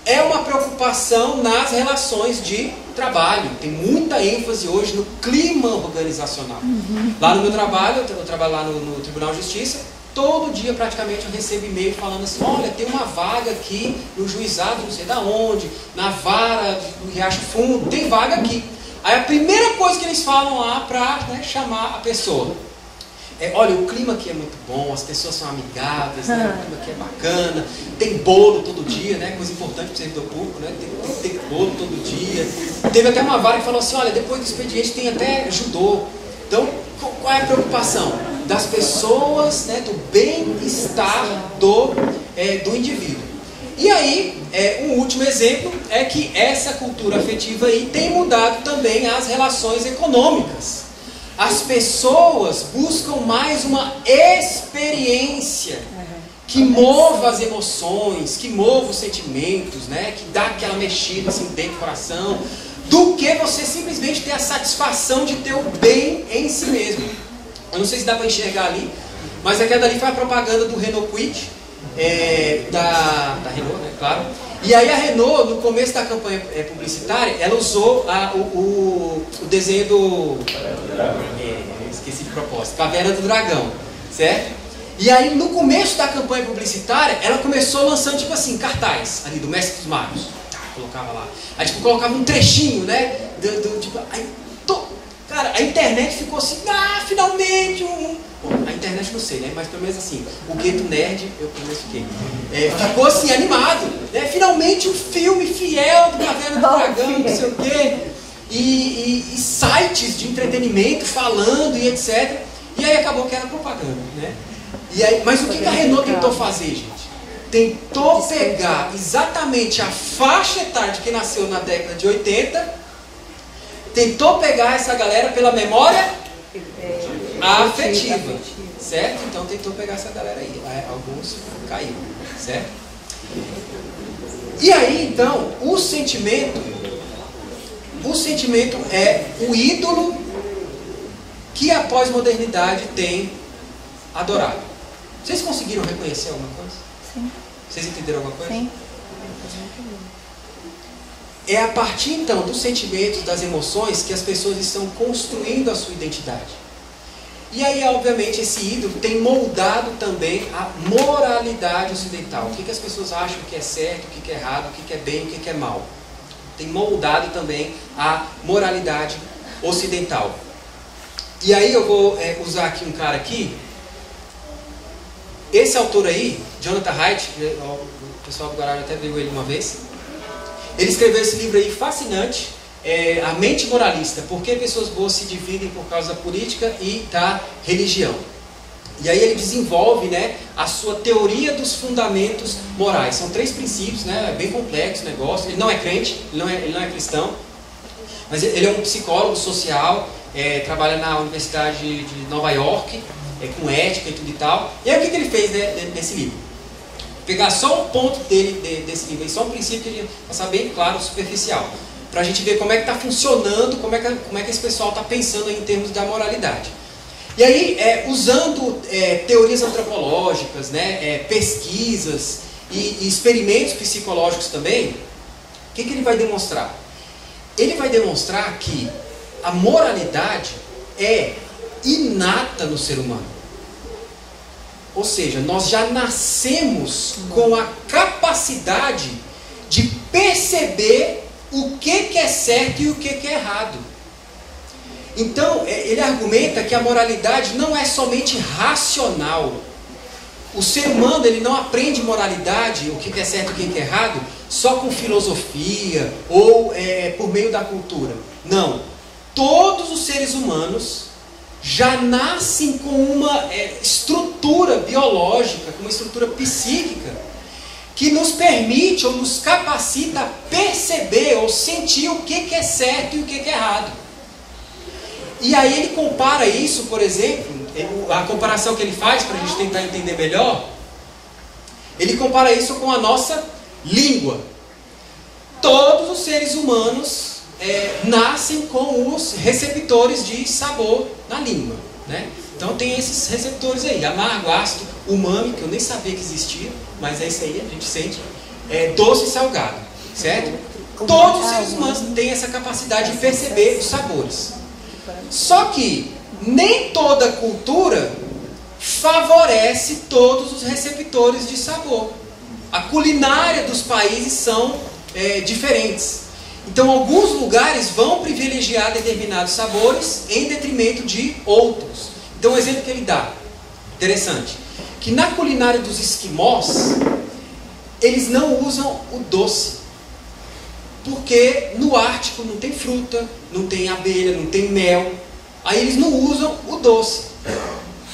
é uma preocupação nas relações de trabalho. Tem muita ênfase hoje no clima organizacional. Uhum. Lá no meu trabalho, eu trabalho lá no, no Tribunal de Justiça, todo dia praticamente eu recebo e-mail falando assim, olha, tem uma vaga aqui no juizado, não sei da onde, na vara do Riacho Fundo, tem vaga aqui. Aí a primeira coisa que eles falam lá para, né, chamar a pessoa. É, olha, o clima aqui é muito bom, as pessoas são amigáveis, né? O clima aqui é bacana, tem bolo todo dia, né? Coisa importante para o servidor público, né? Tem, tem bolo todo dia. Teve até uma vara que falou assim, olha, depois do expediente tem até judô. Então, qual é a preocupação? Das pessoas, né? Do bem-estar do, é, do indivíduo. E aí, é, um último exemplo é que essa cultura afetiva aí tem mudado também as relações econômicas. As pessoas buscam mais uma experiência que mova as emoções, que mova os sentimentos, né? Que dá aquela mexida assim dentro do coração, do que você simplesmente ter a satisfação de ter o bem em si mesmo. Eu não sei se dá para enxergar ali, mas aquela ali foi a propaganda do Renault Kwid, é, da, da Renault, né, claro. E aí a Renault, no começo da campanha é, publicitária, ela usou a, o, o, o desenho do... É, esqueci de propósito. Caveira do Dragão, certo? E aí, no começo da campanha publicitária, ela começou lançando, tipo assim, cartaz ali do Mestre dos Magos. Tá, colocava lá. Aí, tipo, colocava um trechinho, né? Do, do, tipo, aí, tô... Cara, a internet ficou assim, ah, finalmente um... Bom, a internet não sei, né? Mas pelo menos assim, o Gueto Nerd, eu conheço o quê? É, ficou assim, animado, né? Finalmente um filme fiel do Caverna do Dragão, não sei o quê. E, e, e sites de entretenimento falando e etcétera. E aí acabou que era propaganda, né? E aí, mas o que, que a Renault tentou fazer, gente? Tentou pegar exatamente a faixa etária de quem nasceu na década de oitenta... Tentou pegar essa galera pela memória afetiva, certo? Então tentou pegar essa galera aí, alguns caíram, certo? E aí então, o sentimento, o sentimento é o ídolo que a pós-modernidade tem adorado. Vocês conseguiram reconhecer alguma coisa? Sim. Vocês entenderam alguma coisa? Sim. É a partir, então, dos sentimentos, das emoções, que as pessoas estão construindo a sua identidade. E aí, obviamente, esse ídolo tem moldado também a moralidade ocidental. O que, que as pessoas acham que é certo, o que, que é errado, o que, que é bem, o que, que é mal. Tem moldado também a moralidade ocidental. E aí eu vou é, usar aqui um cara aqui. Esse autor aí, Jonathan Haidt, o pessoal do Guará até viu ele uma vez. Ele escreveu esse livro aí fascinante, é, A Mente Moralista, Por que Pessoas Boas se Dividem por Causa da Política e da Religião. E aí ele desenvolve, né, a sua teoria dos fundamentos morais. São três princípios, né, é bem complexo o negócio. Ele não é crente, ele não é, ele não é cristão, mas ele é um psicólogo social, é, trabalha na Universidade de Nova York, é, com ética e tudo e tal. E aí o que, que ele fez, né, nesse livro? Pegar só um ponto dele, de, desse livro, só um princípio que ele passar bem claro, superficial, para a gente ver como é que está funcionando, como é que, como é que esse pessoal está pensando aí em termos da moralidade. E aí, é, usando é, teorias antropológicas, né, é, pesquisas e, e experimentos psicológicos também, o que, que ele vai demonstrar? Ele vai demonstrar que a moralidade é inata no ser humano. Ou seja, nós já nascemos com a capacidade de perceber o que, que é certo e o que, que é errado. Então, ele argumenta que a moralidade não é somente racional. O ser humano, ele não aprende moralidade, o que, que é certo e o que, que é errado, só com filosofia ou é, por meio da cultura. Não. Todos os seres humanos já nascem com uma é, estrutura biológica, com uma estrutura psíquica, que nos permite ou nos capacita a perceber ou sentir o que, que é certo e o que, que é errado. E aí ele compara isso, por exemplo, a comparação que ele faz, para a gente tentar entender melhor, ele compara isso com a nossa língua. Todos os seres humanos... É, nascem com os receptores de sabor na língua, né? Então tem esses receptores aí, amargo, ácido, umami, que eu nem sabia que existia, mas é isso aí, a gente sente, é, doce e salgado, certo? Todos os seres humanos têm essa capacidade de perceber os sabores. Só que nem toda cultura favorece todos os receptores de sabor. A culinária dos países são é, diferentes. Então, alguns lugares vão privilegiar determinados sabores em detrimento de outros. Então, o exemplo que ele dá, interessante, que na culinária dos esquimós, eles não usam o doce. Porque no Ártico não tem fruta, não tem abelha, não tem mel. Aí eles não usam o doce.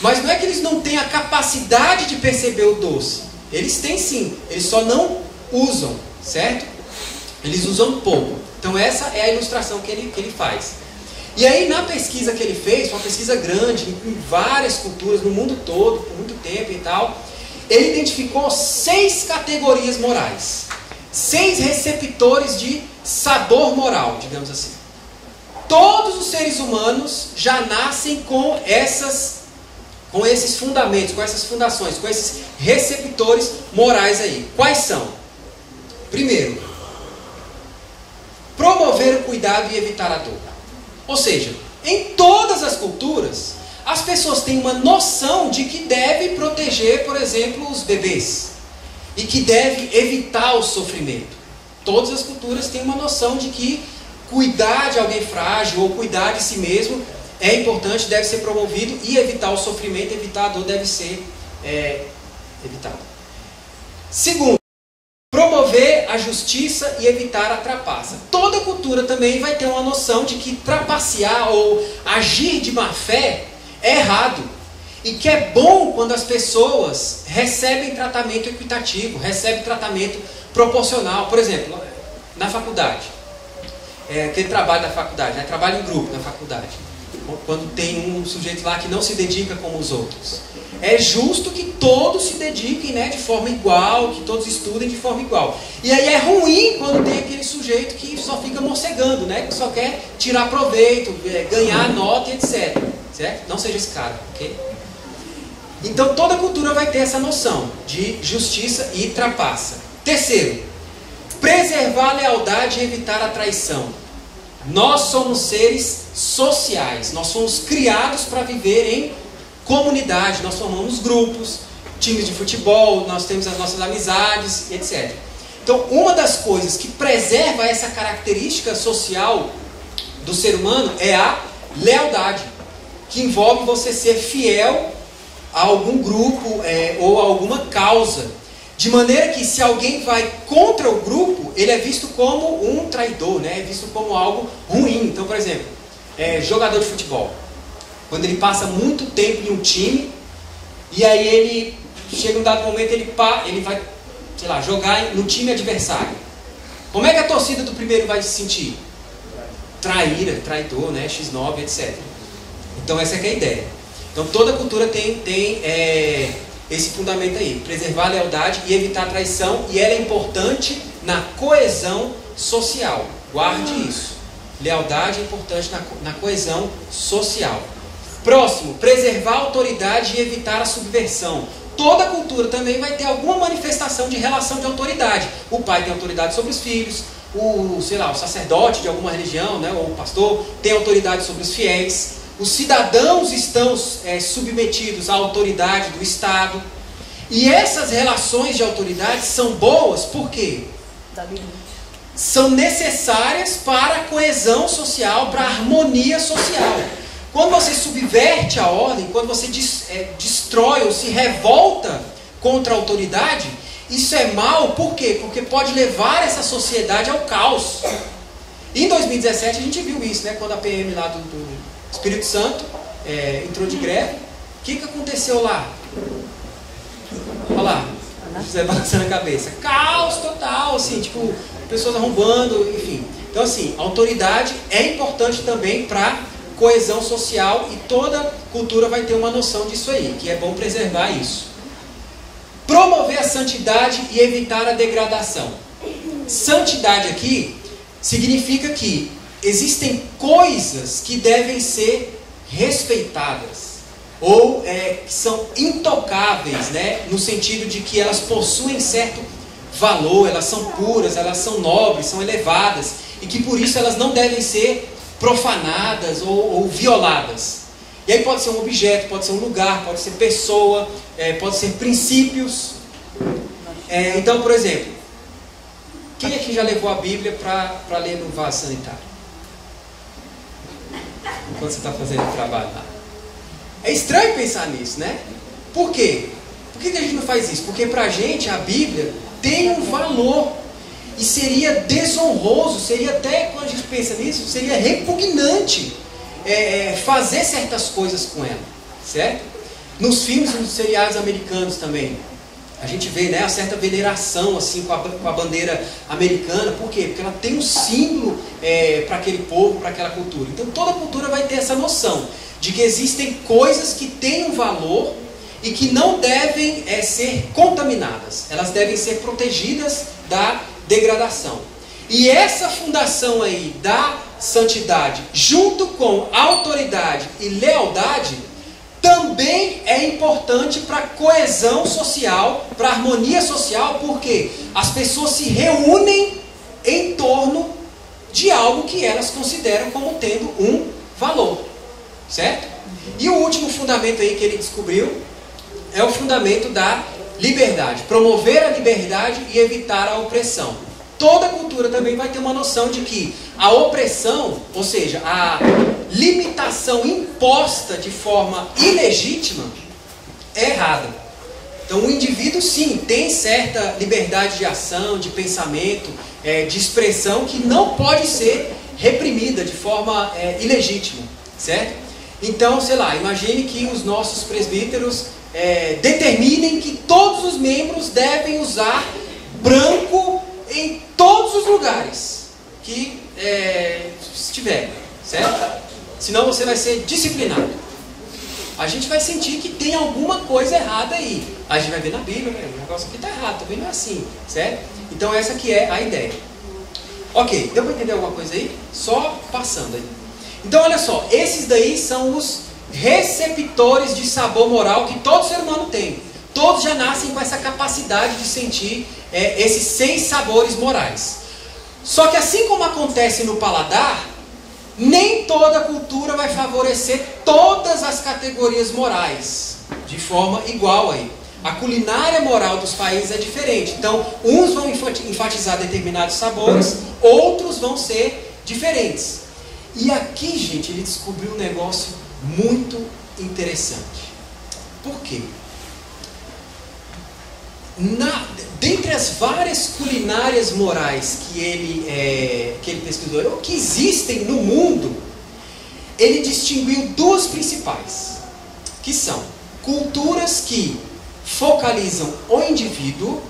Mas não é que eles não têm a capacidade de perceber o doce. Eles têm sim, eles só não usam, certo? Eles usam pouco. Então essa é a ilustração que ele, que ele faz. E aí na pesquisa que ele fez, uma pesquisa grande, em várias culturas, no mundo todo, por muito tempo e tal, ele identificou seis categorias morais. Seis receptores de sabor moral, digamos assim. Todos os seres humanos já nascem com essas com esses fundamentos, com essas fundações, com esses receptores morais aí. Quais são? Primeiro, promover o cuidado e evitar a dor. Ou seja, em todas as culturas, as pessoas têm uma noção de que deve proteger, por exemplo, os bebês. E que deve evitar o sofrimento. Todas as culturas têm uma noção de que cuidar de alguém frágil ou cuidar de si mesmo é importante, deve ser promovido, e evitar o sofrimento, evitar a dor deve ser é, evitado. Segundo, promover a justiça e evitar a trapaça. Toda cultura também vai ter uma noção de que trapacear ou agir de má fé é errado. E que é bom quando as pessoas recebem tratamento equitativo, recebem tratamento proporcional. Por exemplo, na faculdade. É, aquele trabalho da faculdade, né? Trabalho em grupo na faculdade. Quando tem um sujeito lá que não se dedica como os outros, é justo que todos se dediquem, né, de forma igual, que todos estudem de forma igual. E aí é ruim quando tem aquele sujeito que só fica morcegando, né, que só quer tirar proveito, ganhar nota, etcétera. Certo? Não seja esse cara, ok? Então toda cultura vai ter essa noção de justiça e trapaça. Terceiro, preservar a lealdade e evitar a traição. Nós somos seres sociais, nós somos criados para viver em comunidade, nós formamos grupos, times de futebol, nós temos as nossas amizades, etcétera. Então, uma das coisas que preserva essa característica social do ser humano é a lealdade, que envolve você ser fiel a algum grupo é, ou a alguma causa. De maneira que se alguém vai contra o grupo, ele é visto como um traidor, né? É visto como algo ruim. Então, por exemplo, é, jogador de futebol. Quando ele passa muito tempo em um time, e aí ele, chega um dado momento, ele, pá, ele vai, sei lá, jogar no time adversário. Como é que a torcida do primeiro vai se sentir? Traíra, traidor, né? X nove, etcétera. Então essa é que é a ideia. Então toda cultura tem... tem é... esse fundamento aí, preservar a lealdade e evitar a traição, e ela é importante na coesão social. Guarde isso. Lealdade é importante na, co na coesão social. Próximo, preservar a autoridade e evitar a subversão. Toda cultura também vai ter alguma manifestação de relação de autoridade. O pai tem autoridade sobre os filhos, o, sei lá, o sacerdote de alguma religião, né, ou o pastor, tem autoridade sobre os fiéis. Os cidadãos estão é, submetidos à autoridade do Estado. E essas relações de autoridade são boas por quê? São necessárias para a coesão social, para a harmonia social. Quando você subverte a ordem, quando você des, é, destrói ou se revolta contra a autoridade, isso é mal por quê? Porque pode levar essa sociedade ao caos. Em dois mil e dezessete a gente viu isso, né? Quando a P M lá do... do Espírito Santo é, entrou de greve. O que, que aconteceu lá? Olha lá, José balançando a cabeça. Caos total, assim, tipo, pessoas arrombando, enfim. Então, assim, a autoridade é importante também para coesão social, e toda cultura vai ter uma noção disso aí, que é bom preservar isso. Promover a santidade e evitar a degradação. Santidade aqui significa que existem coisas que devem ser respeitadas ou é, que são intocáveis, né? No sentido de que elas possuem certo valor, elas são puras, elas são nobres, são elevadas, e que por isso elas não devem ser profanadas ou, ou violadas. E aí pode ser um objeto, pode ser um lugar, pode ser pessoa, é, pode ser princípios. É, então, por exemplo, quem aqui já levou a Bíblia para ler no vaso sanitário? Quando você está fazendo o trabalho lá. É estranho pensar nisso, né? Por quê? Por que a gente não faz isso? Porque para a gente a Bíblia tem um valor. E seria desonroso, seria até, quando a gente pensa nisso, seria repugnante é, fazer certas coisas com ela. Certo? Nos filmes e nos seriados americanos também. A gente vê, né, uma certa veneração assim, com, a, com a bandeira americana. Por quê? Porque ela tem um símbolo é, para aquele povo, para aquela cultura. Então toda cultura vai ter essa noção de que existem coisas que têm um valor e que não devem é, ser contaminadas. Elas devem ser protegidas da degradação. E essa fundação aí da santidade, junto com autoridade e lealdade, também é importante para a coesão social, para a harmonia social, porque as pessoas se reúnem em torno de algo que elas consideram como tendo um valor, certo? E o último fundamento aí que ele descobriu é o fundamento da liberdade, promover a liberdade e evitar a opressão. Toda cultura também vai ter uma noção de que a opressão, ou seja, a limitação imposta de forma ilegítima, é errada. Então o indivíduo sim, tem certa liberdade de ação, de pensamento, é, de expressão que não pode ser reprimida de forma é, ilegítima, certo? Então, sei lá, imagine que os nossos presbíteros é, determinem que todos os membros devem usar branco em todos os lugares que é, estiver, certo? Senão você vai ser disciplinado. A gente vai sentir que tem alguma coisa errada aí. A gente vai ver na Bíblia, né? O negócio aqui está errado, também não é assim, certo? Então essa que é a ideia. Ok, deu para entender alguma coisa aí? Só passando aí. Então olha só, esses daí são os receptores de sabor moral que todo ser humano tem. Todos já nascem com essa capacidade de sentir é, esses seis sabores morais. Só que assim como acontece no paladar, nem toda cultura vai favorecer todas as categorias morais de forma igual aí. A culinária moral dos países é diferente. Então, uns vão enfatizar determinados sabores, outros vão ser diferentes. E aqui, gente, ele descobriu um negócio muito interessante. Por quê? Na, dentre as várias culinárias morais que ele, é, que ele pesquisou, ou que existem no mundo, ele distinguiu duas principais, que são culturas que focalizam o indivíduo,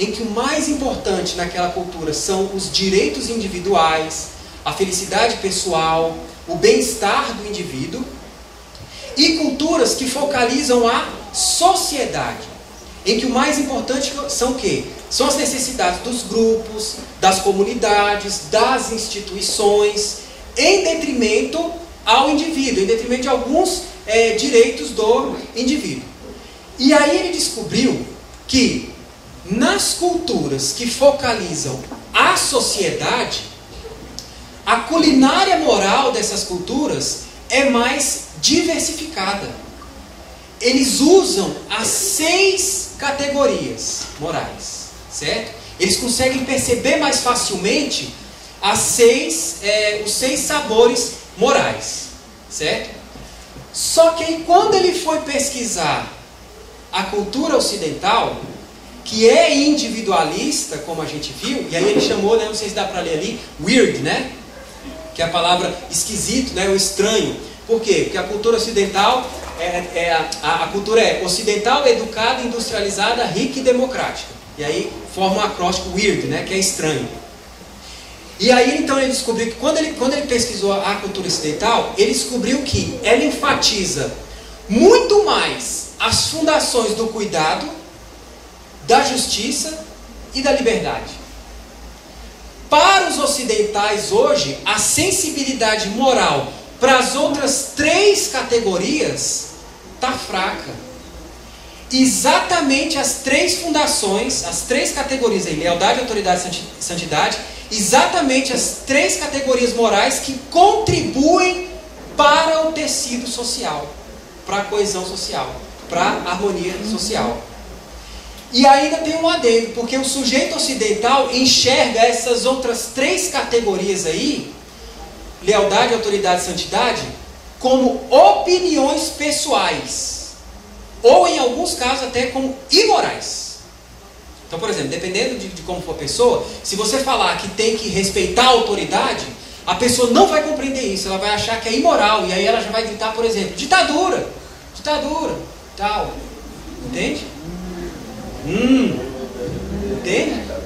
em que o mais importante naquela cultura são os direitos individuais, a felicidade pessoal, o bem-estar do indivíduo, e culturas que focalizam a sociedade, em que o mais importante são o quê? São as necessidades dos grupos, das comunidades, das instituições, em detrimento ao indivíduo, em detrimento de alguns é, direitos do indivíduo. E aí ele descobriu que nas culturas que focalizam a sociedade, a culinária moral dessas culturas é mais diversificada. Eles usam as seis categorias morais, certo? Eles conseguem perceber mais facilmente as seis, é, os seis sabores morais, certo? Só que aí, quando ele foi pesquisar a cultura ocidental, que é individualista, como a gente viu, e aí ele chamou, né, não sei se dá para ler ali, weird, né? Que é a palavra esquisito, né, o estranho. Por quê? Porque a cultura ocidental... É, é, a, a cultura é ocidental, educada, industrializada, rica e democrática. E aí forma um acróstico weird, né, que é estranho. E aí então ele descobriu que quando ele, quando ele pesquisou a cultura ocidental, ele descobriu que ela enfatiza muito mais as fundações do cuidado, da justiça e da liberdade. Para os ocidentais hoje, a sensibilidade moral para as outras três categorias, está fraca. Exatamente as três fundações, as três categorias aí, lealdade, autoridade e santidade, exatamente as três categorias morais que contribuem para o tecido social, para a coesão social, para a harmonia social. E ainda tem um adendo, porque o sujeito ocidental enxerga essas outras três categorias aí, lealdade, autoridade e santidade, como opiniões pessoais, ou em alguns casos até como imorais. Então, por exemplo, dependendo de, de como for a pessoa, se você falar que tem que respeitar a autoridade, a pessoa não vai compreender isso, ela vai achar que é imoral, e aí ela já vai gritar, por exemplo, ditadura, ditadura, tal, entende? Hum, entende?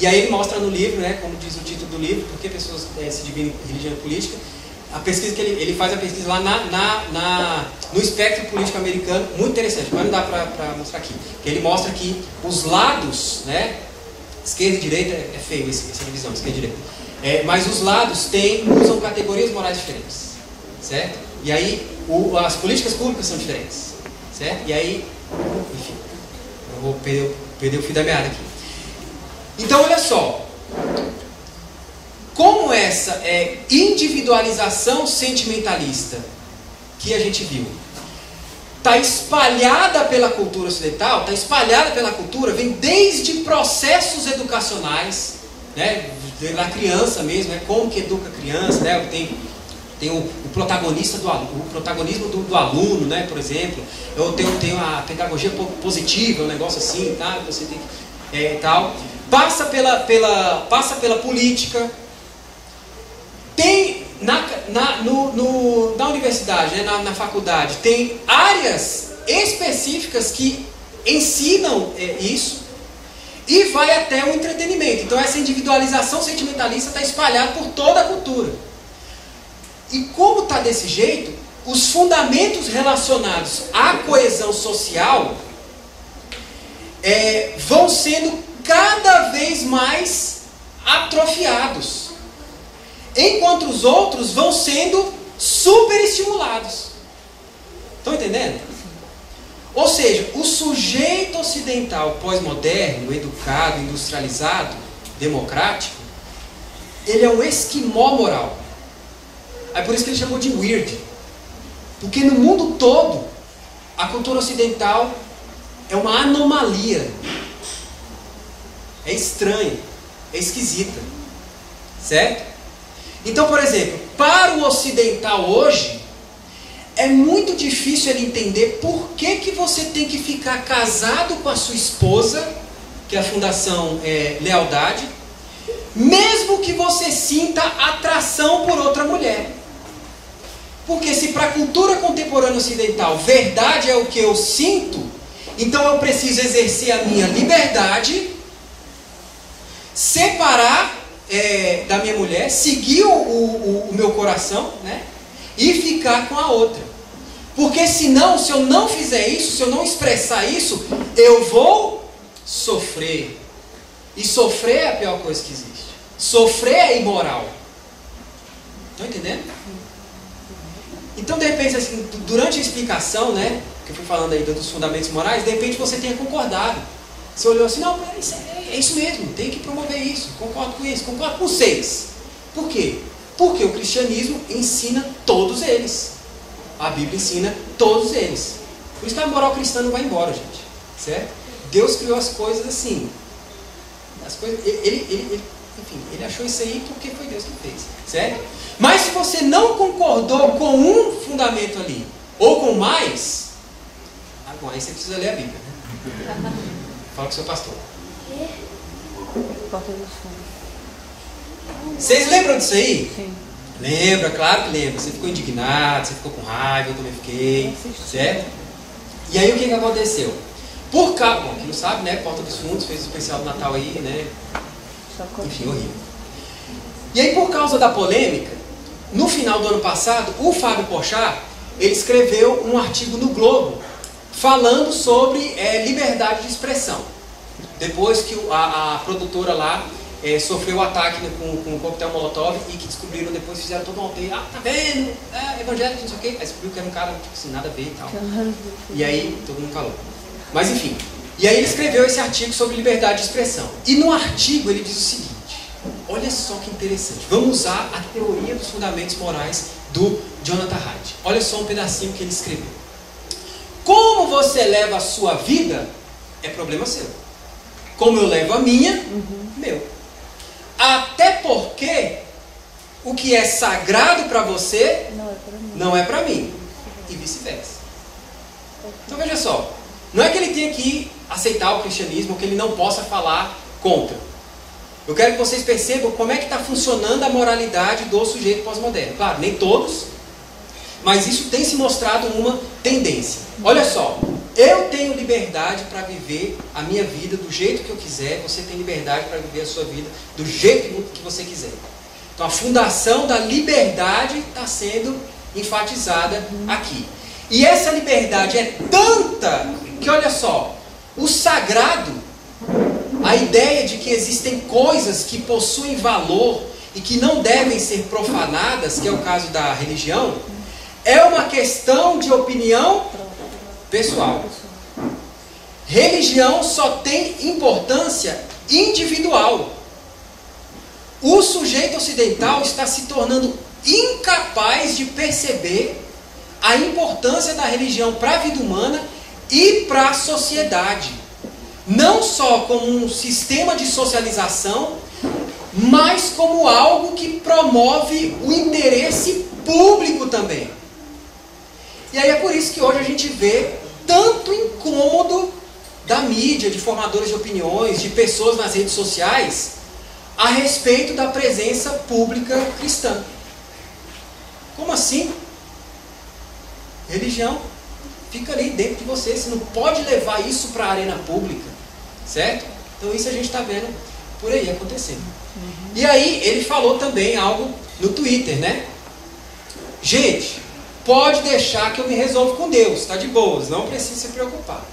E aí ele mostra no livro, né, como diz o título do livro, porque pessoas é, se dividem em religião e política, a pesquisa que ele, ele faz a pesquisa lá na, na, na, no espectro político americano, muito interessante, mas não dá para mostrar aqui. Ele mostra que os lados, né, esquerda e direita, é feio esse, essa divisão, esquerda e direita, é, mas os lados têm, usam categorias morais diferentes, certo? E aí o, as políticas públicas são diferentes. certo? E aí, enfim, eu vou perder, perder o fio da meada aqui. Então, olha só. Como essa é individualização sentimentalista que a gente viu está espalhada pela cultura ocidental, está espalhada pela cultura, vem desde processos educacionais, né, da criança mesmo, né, como que educa a criança, né, tem, tem o, o, protagonista do, o protagonismo do, do aluno, né, por exemplo, eu tenho, tenho a pedagogia positiva, um negócio assim, tá, você tem que, é, tal, passa pela, pela, passa pela política, tem na, na, no, no, na universidade, né, na, na faculdade, tem áreas específicas que ensinam é, isso, e vai até o entretenimento. Então essa individualização sentimentalista está espalhada por toda a cultura. E como está desse jeito, os fundamentos relacionados à coesão social é, vão sendo cada vez mais atrofiados, enquanto os outros vão sendo superestimulados. Estão entendendo? Ou seja, o sujeito ocidental pós-moderno, educado, industrializado, democrático, ele é um esquimó moral. É por isso que ele chamou de weird. Porque no mundo todo, a cultura ocidental é uma anomalia. É estranha, é esquisita. Certo? Então, por exemplo, para o ocidental hoje, é muito difícil ele entender por que, que você tem que ficar casado com a sua esposa, que é a Fundação é, Lealdade, mesmo que você sinta atração por outra mulher. Porque se para a cultura contemporânea ocidental, verdade é o que eu sinto, então eu preciso exercer a minha liberdade, separar É, da minha mulher, seguir o, o, o meu coração, né? E ficar com a outra. Porque senão, se eu não fizer isso, se eu não expressar isso, eu vou sofrer. E sofrer é a pior coisa que existe. Sofrer é imoral. Estão entendendo? Então, de repente, assim, durante a explicação, né, que eu fui falando aí dos fundamentos morais, de repente você tenha concordado. Você olhou assim, não, é isso, é isso mesmo, tem que promover isso, concordo com isso, concordo com vocês. Por quê? Porque o cristianismo ensina todos eles. A Bíblia ensina todos eles. Por isso que a moral cristã não vai embora, gente. Certo? Deus criou as coisas assim. As coisas, ele, ele, ele, enfim, ele achou isso aí porque foi Deus que fez. Certo? Mas se você não concordou com um fundamento ali, ou com mais, ah, bom, aí você precisa ler a Bíblia, né? Fala com o seu pastor. Porta dos Fundos. Vocês lembram disso aí? Sim. Lembra, claro que lembra. Você ficou indignado, você ficou com raiva, eu também fiquei. Certo? E aí o que, que aconteceu? Por causa. Bom, quem não sabe, né? Porta dos Fundos fez o especial do Natal aí, né? Enfim, horrível. E aí, por causa da polêmica, no final do ano passado, o Fábio Porchat, ele escreveu um artigo no Globo falando sobre é, liberdade de expressão. Depois que a, a produtora lá é, sofreu o ataque com, com o coquetel Molotov e que descobriram depois, fizeram todo um alteio. Ah, tá vendo? É, evangélico, não sei o quê. Aí descobriu que era um cara, tipo assim, nada a ver e tal. E aí, todo mundo calou. Mas enfim. E aí ele escreveu esse artigo sobre liberdade de expressão. E no artigo ele diz o seguinte. Olha só que interessante. Vamos usar a teoria dos fundamentos morais do Jonathan Haidt. Olha só um pedacinho que ele escreveu. Como você leva a sua vida, é problema seu. Como eu levo a minha, uhum. meu. Até porque o que é sagrado para você não é para mim. É mim. E vice-versa. Então veja só. Não é que ele tenha que aceitar o cristianismo, que ele não possa falar contra. Eu quero que vocês percebam como é que está funcionando a moralidade do sujeito pós-moderno. Claro, nem todos. Mas isso tem se mostrado uma tendência. Olha só, eu tenho liberdade para viver a minha vida do jeito que eu quiser, você tem liberdade para viver a sua vida do jeito que você quiser. Então a fundação da liberdade está sendo enfatizada aqui. E essa liberdade é tanta que, olha só, o sagrado, a ideia de que existem coisas que possuem valor e que não devem ser profanadas, que é o caso da religião, é uma questão de opinião pessoal. Religião só tem importância individual. O sujeito ocidental está se tornando incapaz de perceber a importância da religião para a vida humana e para a sociedade. Não só como um sistema de socialização, mas como algo que promove o interesse público também. E aí é por isso que hoje a gente vê tanto incômodo da mídia, de formadores de opiniões, de pessoas nas redes sociais, a respeito da presença pública cristã. Como assim? Religião fica ali dentro de você, você não pode levar isso para a arena pública, certo? Então isso a gente está vendo por aí acontecendo. Uhum. E aí ele falou também algo no Twitter, né? Gente, pode deixar que eu me resolvo com Deus, está de boas, não precisa se preocupar.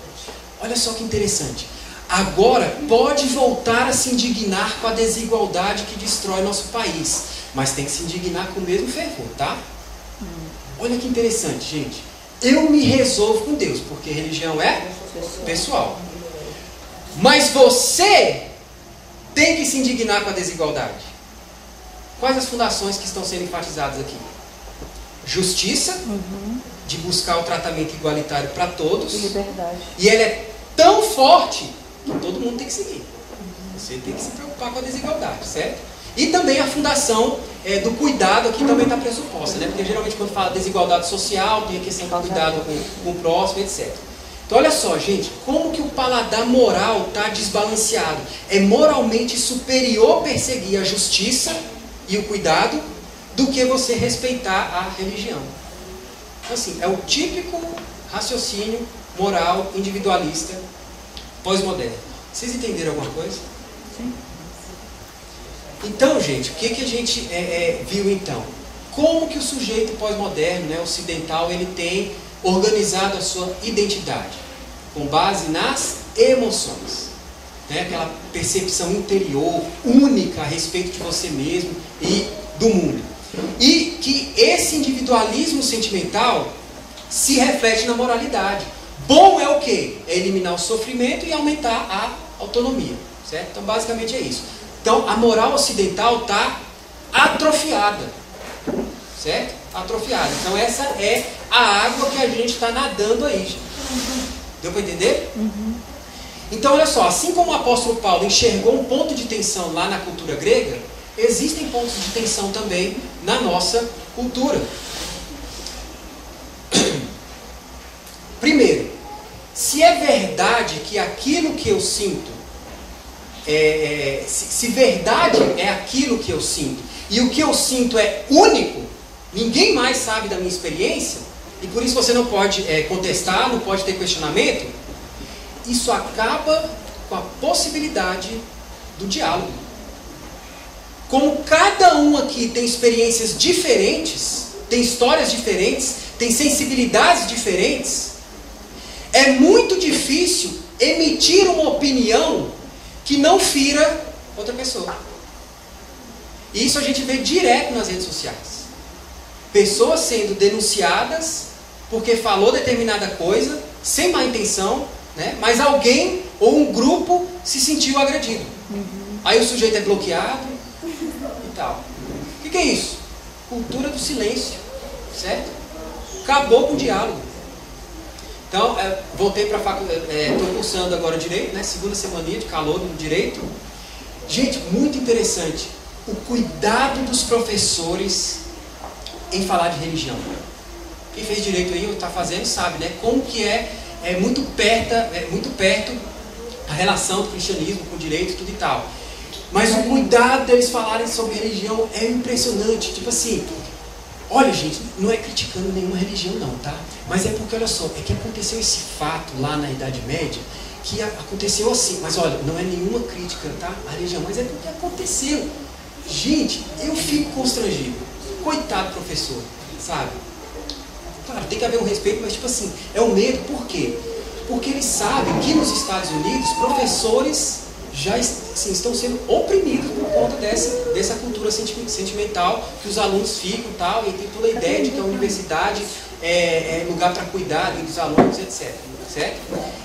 Olha só que interessante. Agora pode voltar a se indignar com a desigualdade que destrói nosso país, mas tem que se indignar com o mesmo fervor, tá? Olha que interessante, gente. Eu me resolvo com Deus, porque religião é pessoal. Mas você tem que se indignar com a desigualdade. Quais as fundações que estão sendo enfatizadas aqui? Justiça, uhum. de buscar o tratamento igualitário para todos. Liberdade. E ela é tão forte que todo mundo tem que seguir. Uhum. Você tem que se preocupar com a desigualdade, certo? E também a fundação é, do cuidado aqui também está pressuposta, né? Porque geralmente quando fala desigualdade social, tem a questão do cuidado com, com o próximo, etcétera. Então olha só, gente, como que o paladar moral está desbalanceado. É moralmente superior perseguir a justiça e o cuidado do que você respeitar a religião. Então assim, é o típico raciocínio moral individualista pós-moderno. Vocês entenderam alguma coisa? Sim. Então, gente, o que, que a gente é, é, viu então? Como que o sujeito pós-moderno, né, ocidental, ele tem organizado a sua identidade? Com base nas emoções. Né? Aquela percepção interior, única a respeito de você mesmo e do mundo. E que esse individualismo sentimental se reflete na moralidade. Bom é o quê? É eliminar o sofrimento e aumentar a autonomia. Certo? Então, basicamente é isso. Então, a moral ocidental está atrofiada, certo? Atrofiada. Então, essa é a água que a gente está nadando aí. Deu para entender? Uhum. Então, olha só, assim como o apóstolo Paulo enxergou um ponto de tensão lá na cultura grega, existem pontos de tensão também na nossa cultura. Primeiro, se é verdade que aquilo que eu sinto, É, se, se verdade é aquilo que eu sinto e o que eu sinto é único, ninguém mais sabe da minha experiência e por isso você não pode é, contestar, não pode ter questionamento, isso acaba com a possibilidade do diálogo. Como cada um aqui tem experiências diferentes, tem histórias diferentes, tem sensibilidades diferentes, é muito difícil emitir uma opinião que não fira outra pessoa. E isso a gente vê direto nas redes sociais. Pessoas sendo denunciadas porque falou determinada coisa, sem má intenção, né? Mas alguém ou um grupo se sentiu agredido. Uhum. Aí o sujeito é bloqueado e tal. O que, que é isso? Cultura do silêncio, certo? Acabou com o diálogo. Então, é, voltei para a faculdade, estou é, cursando agora direito, né? Segunda semaninha de calor no direito. Gente, muito interessante o cuidado dos professores em falar de religião. Quem fez direito aí, ou está fazendo, sabe, né? Como que é, é, muito perto, é muito perto a relação do cristianismo com o direito e tudo e tal. Mas o cuidado deles falarem sobre religião é impressionante, tipo assim... Olha, gente, não é criticando nenhuma religião não, tá? Mas é porque, olha só, é que aconteceu esse fato lá na Idade Média, que aconteceu assim, mas olha, não é nenhuma crítica, tá? A religião, mas é porque aconteceu. Gente, eu fico constrangido. Coitado, professor, sabe? Claro, tem que haver um respeito, mas tipo assim, é um medo, por quê? Porque eles sabem que nos Estados Unidos, professores... já assim, estão sendo oprimidos por conta dessa, dessa cultura sentimental que os alunos ficam tal, e tem toda a ideia de que a universidade é, é lugar para cuidado dos alunos, etcétera. Certo?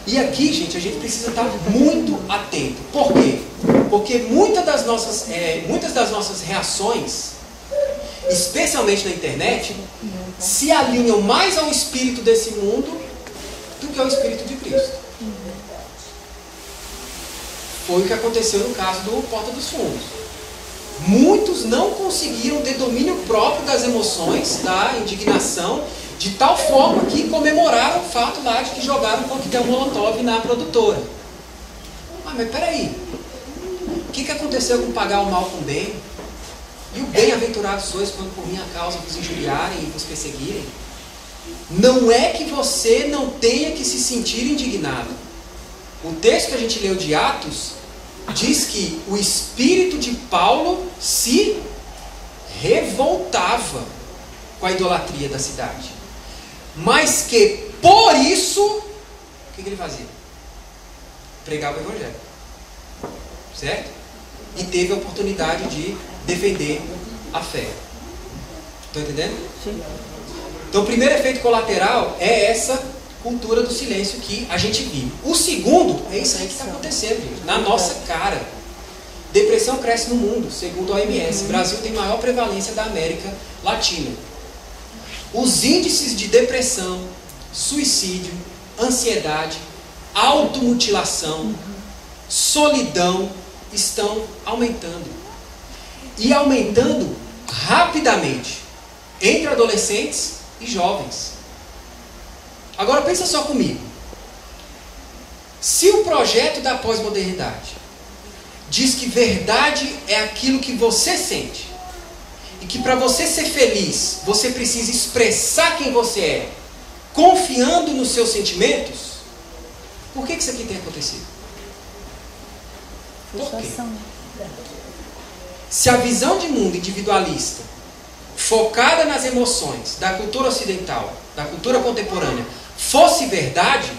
E aqui, gente, a gente precisa estar muito atento. Por quê? Porque muita das nossas, é, muitas das nossas reações, especialmente na internet, se alinham mais ao espírito desse mundo do que ao espírito de Cristo. Foi o que aconteceu no caso do Porta dos Fundos. Muitos não conseguiram ter domínio próprio das emoções, da indignação, de tal forma que comemoraram o fato lá de que jogaram um coquetel molotov na produtora. Ah, mas peraí, o que, que aconteceu com pagar o mal com o bem? E o bem-aventurado sois quando por minha causa vos injuriarem e vos perseguirem? Não é que você não tenha que se sentir indignado. O texto que a gente leu de Atos diz que o espírito de Paulo se revoltava com a idolatria da cidade. Mas que por isso, o que, que ele fazia? Pregava o Evangelho. Certo? E teve a oportunidade de defender a fé. Estão entendendo? Sim. Então o primeiro efeito colateral é essa cultura do silêncio que a gente vive. O segundo é isso aí que está acontecendo, gente, na nossa cara. Depressão cresce no mundo, segundo a O M S. O Brasil tem maior prevalência da América Latina. Os índices de depressão, suicídio, ansiedade, automutilação, solidão estão aumentando. E aumentando rapidamente entre adolescentes e jovens. Agora pensa só comigo. Se o projeto da pós-modernidade diz que verdade é aquilo que você sente, e que para você ser feliz, você precisa expressar quem você é, confiando nos seus sentimentos, por que isso aqui tem acontecido? Por quê? Se a visão de mundo individualista, focada nas emoções da cultura ocidental, da cultura contemporânea, fosse verdade,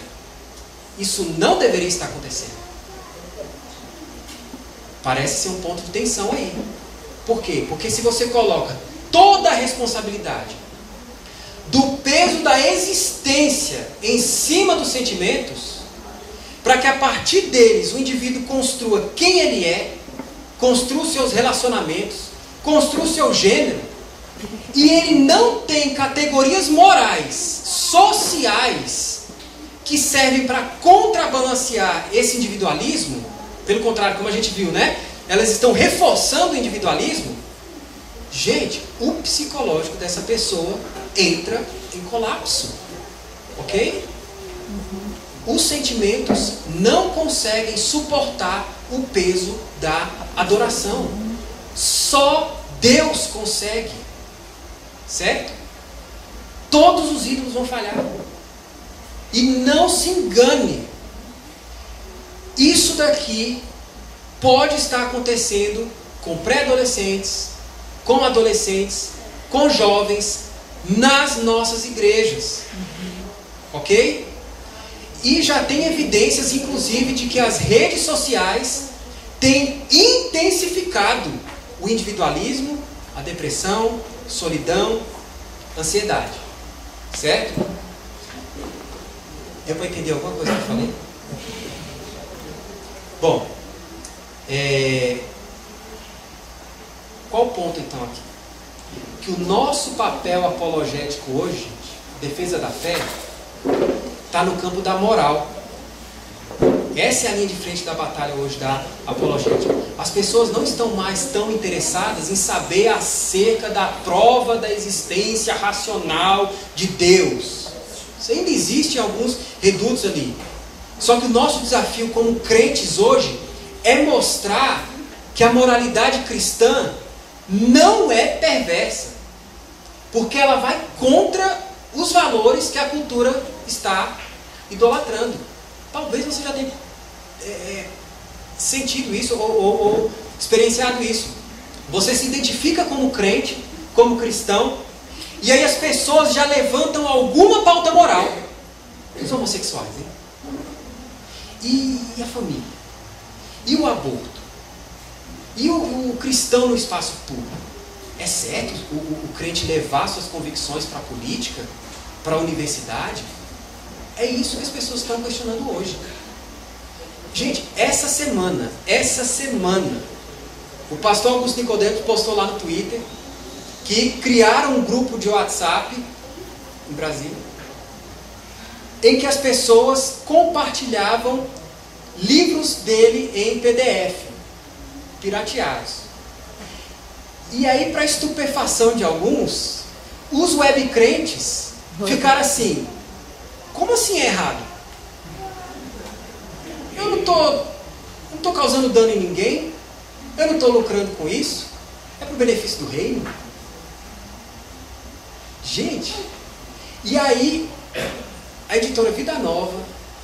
isso não deveria estar acontecendo. Parece ser um ponto de tensão aí. Por quê? Porque se você coloca toda a responsabilidade do peso da existência em cima dos sentimentos, para que a partir deles o indivíduo construa quem ele é, construa os seus relacionamentos, construa o seu gênero, e ele não tem categorias morais, sociais, que servem para contrabalancear esse individualismo. Pelo contrário, como a gente viu, né? Elas estão reforçando o individualismo. Gente, o psicológico dessa pessoa entra em colapso. Ok? Os sentimentos não conseguem suportar o peso da adoração. Só Deus consegue. Certo? Todos os ídolos vão falhar. E não se engane. Isso daqui pode estar acontecendo com pré-adolescentes, com adolescentes, com jovens, nas nossas igrejas. Ok? E já tem evidências, inclusive, de que as redes sociais têm intensificado o individualismo, a depressão, solidão, ansiedade. Certo? Eu vou entender alguma coisa que eu falei? Bom, é... qual o ponto então aqui? Que o nosso papel apologético hoje, gente, defesa da fé, está no campo da moral. Essa é a linha de frente da batalha hoje da apologética. As pessoas não estão mais tão interessadas em saber acerca da prova da existência racional de Deus. Isso ainda existe em alguns redutos ali. Só que o nosso desafio como crentes hoje é mostrar que a moralidade cristã não é perversa, porque ela vai contra os valores que a cultura está idolatrando. Talvez você já tenha é, sentido isso ou, ou, ou experienciado isso. Você se identifica como crente, como cristão, e aí as pessoas já levantam alguma pauta moral. Os homossexuais, hein? E a família? E o aborto? E o, o cristão no espaço público? É certo o, o, o crente levar suas convicções para a política? para a universidade, é isso que as pessoas estão questionando hoje. Gente, essa semana, essa semana, o pastor Augusto Nicodemus postou lá no Twitter que criaram um grupo de WhatsApp em Brasília, em que as pessoas compartilhavam livros dele em P D F, pirateados. E aí, para estupefação de alguns, os webcrentes ficaram assim: como assim é errado? Eu não tô, não tô causando dano em ninguém, eu não tô lucrando com isso, é pro benefício do reino. Gente, e aí a editora Vida Nova,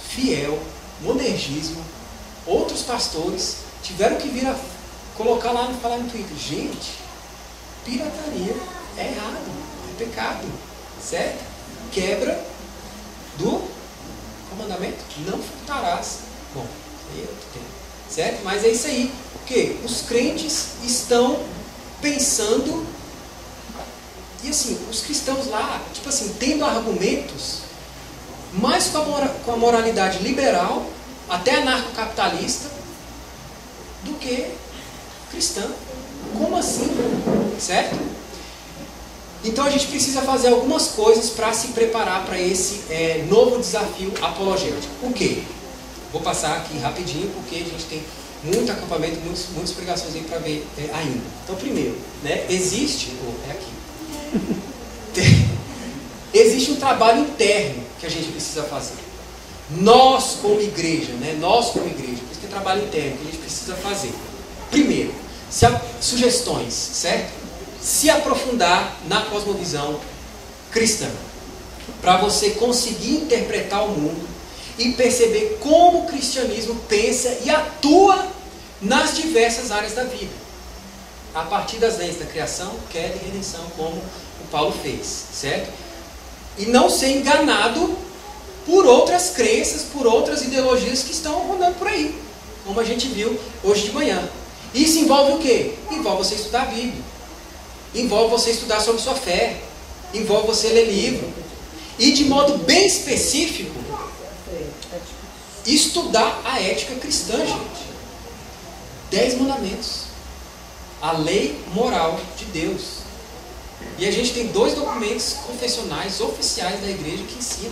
Fiel, Monergismo, outros pastores tiveram que vir a colocar lá no, falar no Twitter: gente, pirataria é errado, é pecado, certo? Quebra do comandamento, não furtarás. Bom, aí eu tenho, certo? Mas é isso aí, porque os crentes estão pensando, e assim, os cristãos lá, tipo assim, tendo argumentos, mais com a, mora, com a moralidade liberal, até anarcocapitalista, do que cristã. Como assim? Certo? Então a gente precisa fazer algumas coisas para se preparar para esse é, novo desafio apologético. O quê? Vou passar aqui rapidinho, porque a gente tem muito acampamento, muitos, muitas pregações aí para ver é, ainda. Então, primeiro, né, existe, oh, é aqui, tem, existe um trabalho interno que a gente precisa fazer. Nós como igreja, né, nós como igreja, por isso que é trabalho interno que a gente precisa fazer. Primeiro, se a, sugestões, certo? Se aprofundar na cosmovisão cristã, para você conseguir interpretar o mundo e perceber como o cristianismo pensa e atua nas diversas áreas da vida, a partir das leis da criação, queda e redenção, como o Paulo fez, certo? E não ser enganado por outras crenças, por outras ideologias que estão rondando por aí, como a gente viu hoje de manhã. Isso envolve o quê? Envolve você estudar a Bíblia, envolve você estudar sobre sua fé, envolve você ler livro, e de modo bem específico, estudar a ética cristã, gente. Dez mandamentos, a lei moral de Deus. E a gente tem dois documentos confessionais oficiais da igreja que ensinam: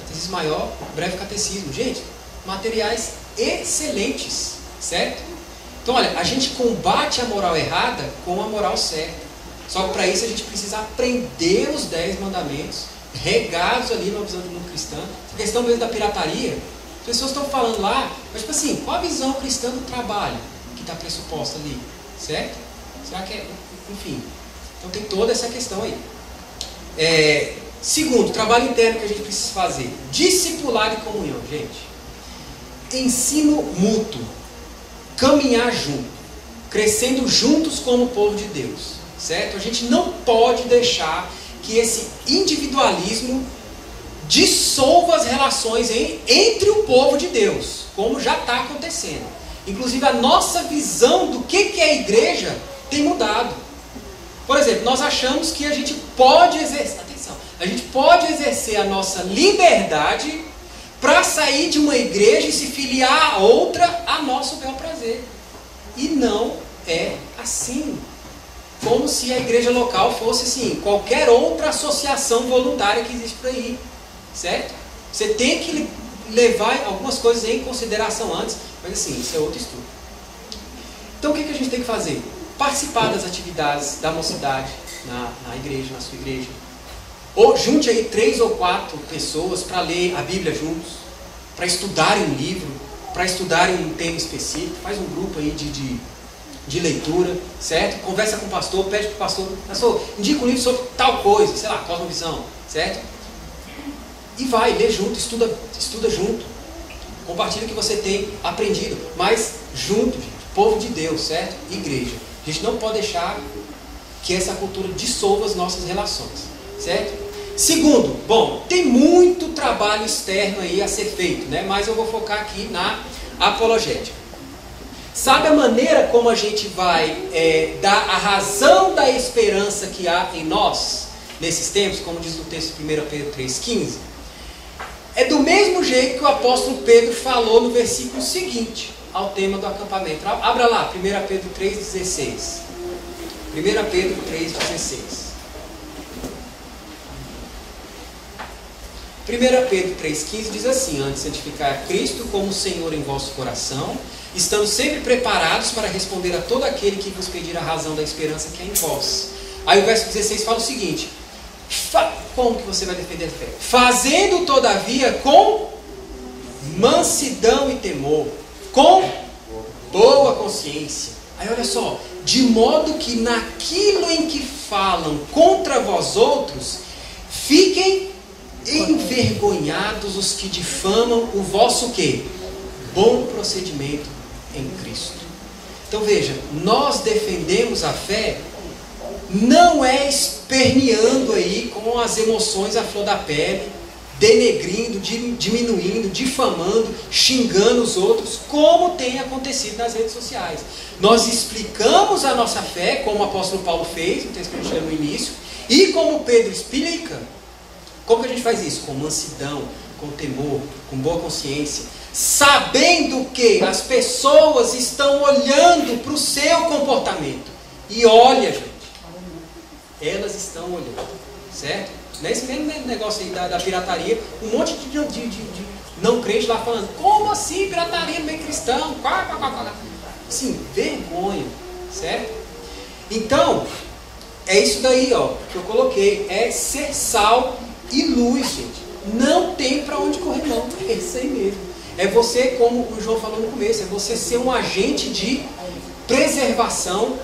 Catecismo Maior, Breve Catecismo. Gente, materiais excelentes, certo? Então, olha, a gente combate a moral errada com a moral certa. Só que para isso a gente precisa aprender os dez mandamentos, regados ali na visão do mundo cristã. A questão mesmo da pirataria, as pessoas estão falando lá, mas tipo assim, qual a visão cristã do trabalho que está pressuposta ali, certo? Será que é... enfim. Então tem toda essa questão aí. É... Segundo, trabalho interno que a gente precisa fazer. Discipulado e comunhão, gente. Ensino mútuo. Caminhar junto, crescendo juntos como povo de Deus, certo? A gente não pode deixar que esse individualismo dissolva as relações em, entre o povo de Deus, como já está acontecendo. Inclusive a nossa visão do que, que é a igreja tem mudado. Por exemplo, nós achamos que a gente pode exercer, atenção, a gente pode exercer a nossa liberdade para sair de uma igreja e se filiar a outra a nosso bel prazer. E não é assim. Como se a igreja local fosse assim, qualquer outra associação voluntária que existe por aí, certo? Você tem que levar algumas coisas em consideração antes, mas assim, isso é outro estudo. Então o que a gente tem que fazer? Participar das atividades da mocidade na, na igreja, na sua igreja. Ou junte aí três ou quatro pessoas para ler a Bíblia juntos, para estudarem um livro, para estudarem um tema específico. Faz um grupo aí de, de, de leitura, certo? Conversa com o pastor, pede para o pastor, pastor, indica um livro sobre tal coisa, sei lá, cosmovisão, certo? E vai, lê junto, estuda, estuda junto. Compartilha o que você tem aprendido, mas junto, gente, povo de Deus, certo? Igreja. A gente não pode deixar que essa cultura dissolva as nossas relações, certo? Segundo, bom, tem muito trabalho externo aí a ser feito, né? Mas eu vou focar aqui na apologética. Sabe a maneira como a gente vai é, dar a razão da esperança que há em nós? nesses tempos, como diz o texto de primeira Pedro três, quinze, é do mesmo jeito que o apóstolo Pedro falou no versículo seguinte ao tema do acampamento. Abra lá, primeira Pedro três, dezesseis. primeira Pedro três, dezesseis. primeira Pedro três, quinze diz assim: antes, santificar Cristo como Senhor em vosso coração, estando sempre preparados para responder a todo aquele que vos pedir a razão da esperança que é em vós. Aí o verso dezesseis fala o seguinte: fa como que você vai defender a fé? Fazendo, todavia, com mansidão e temor, com boa consciência. Aí olha só, de modo que naquilo em que falam contra vós outros, fiquem envergonhados os que difamam o vosso quê? Bom procedimento em Cristo. Então veja, nós defendemos a fé, não é esperneando aí com as emoções à flor da pele, denegrindo, diminuindo, difamando, xingando os outros, como tem acontecido nas redes sociais. Nós explicamos a nossa fé, como o apóstolo Paulo fez, no texto que a gente leu no início, e como Pedro explica. Como que a gente faz isso? Com mansidão, com temor, com boa consciência, sabendo que as pessoas estão olhando para o seu comportamento. E olha, gente, elas estão olhando, certo? Nesse mesmo negócio aí da, da pirataria, um monte de, de, de, de não crente lá falando, como assim pirataria no meio cristão? Quá, quá, quá, quá. Assim, vergonha, certo? Então, é isso daí, ó, que eu coloquei, é ser sal e luz, gente. Não tem para onde correr, não. É isso aí mesmo. É você, como o João falou no começo, é você ser um agente de preservação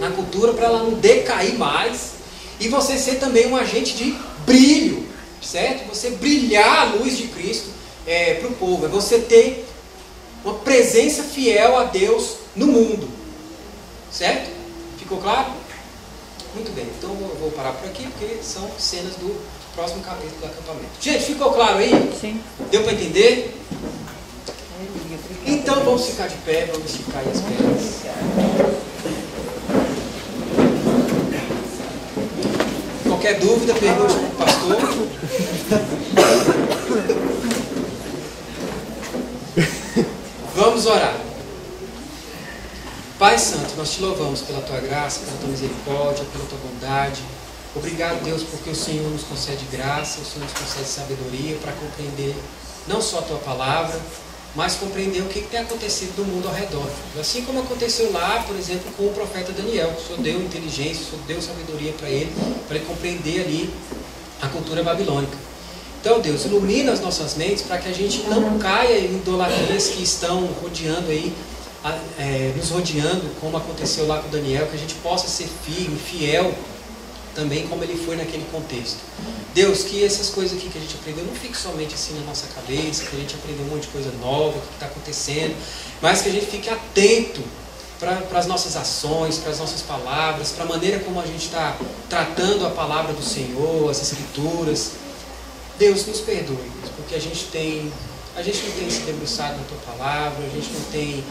na cultura para ela não decair mais. E você ser também um agente de brilho, certo? Você brilhar a luz de Cristo é, para o povo. É você ter uma presença fiel a Deus no mundo, certo? Ficou claro? Muito bem. Então eu vou parar por aqui, porque são cenas do próximo capítulo do acampamento. Gente, ficou claro aí? Sim. Deu para entender? Então vamos ficar de pé, vamos esticar aí as pernas. Qualquer dúvida, pergunte para o pastor. Vamos orar. Pai Santo, nós te louvamos pela tua graça, pela tua misericórdia, pela tua bondade. Obrigado, Deus, porque o Senhor nos concede graça, o Senhor nos concede sabedoria para compreender não só a tua palavra, mas compreender o que tem acontecido do mundo ao redor. Assim como aconteceu lá, por exemplo, com o profeta Daniel, que o Senhor deu inteligência, o Senhor deu sabedoria para ele, para ele compreender ali a cultura babilônica. Então, Deus, ilumina as nossas mentes para que a gente não caia em idolatrias que estão rodeando aí, é, nos rodeando, como aconteceu lá com Daniel, que a gente possa ser firme, fiel, também como ele foi naquele contexto. Deus, que essas coisas aqui que a gente aprendeu não fique somente assim na nossa cabeça, que a gente aprendeu um monte de coisa nova, o que está acontecendo, mas que a gente fique atento para as nossas ações, para as nossas palavras, para a maneira como a gente está tratando a palavra do Senhor, as Escrituras. Deus, nos perdoe, porque a gente tem, a gente não tem se debruçado na Tua Palavra, a gente não tem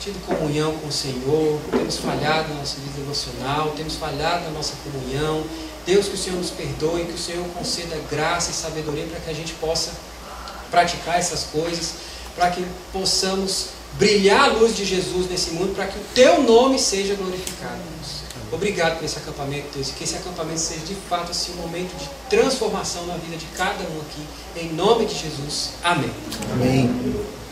tido comunhão com o Senhor, temos falhado na nossa vida devocional, temos falhado na nossa comunhão. Deus, que o Senhor nos perdoe, que o Senhor conceda graça e sabedoria para que a gente possa praticar essas coisas, para que possamos brilhar a luz de Jesus nesse mundo, para que o Teu nome seja glorificado. Obrigado por esse acampamento, Deus, e que esse acampamento seja de fato assim, um momento de transformação na vida de cada um aqui, em nome de Jesus. Amém. Amém.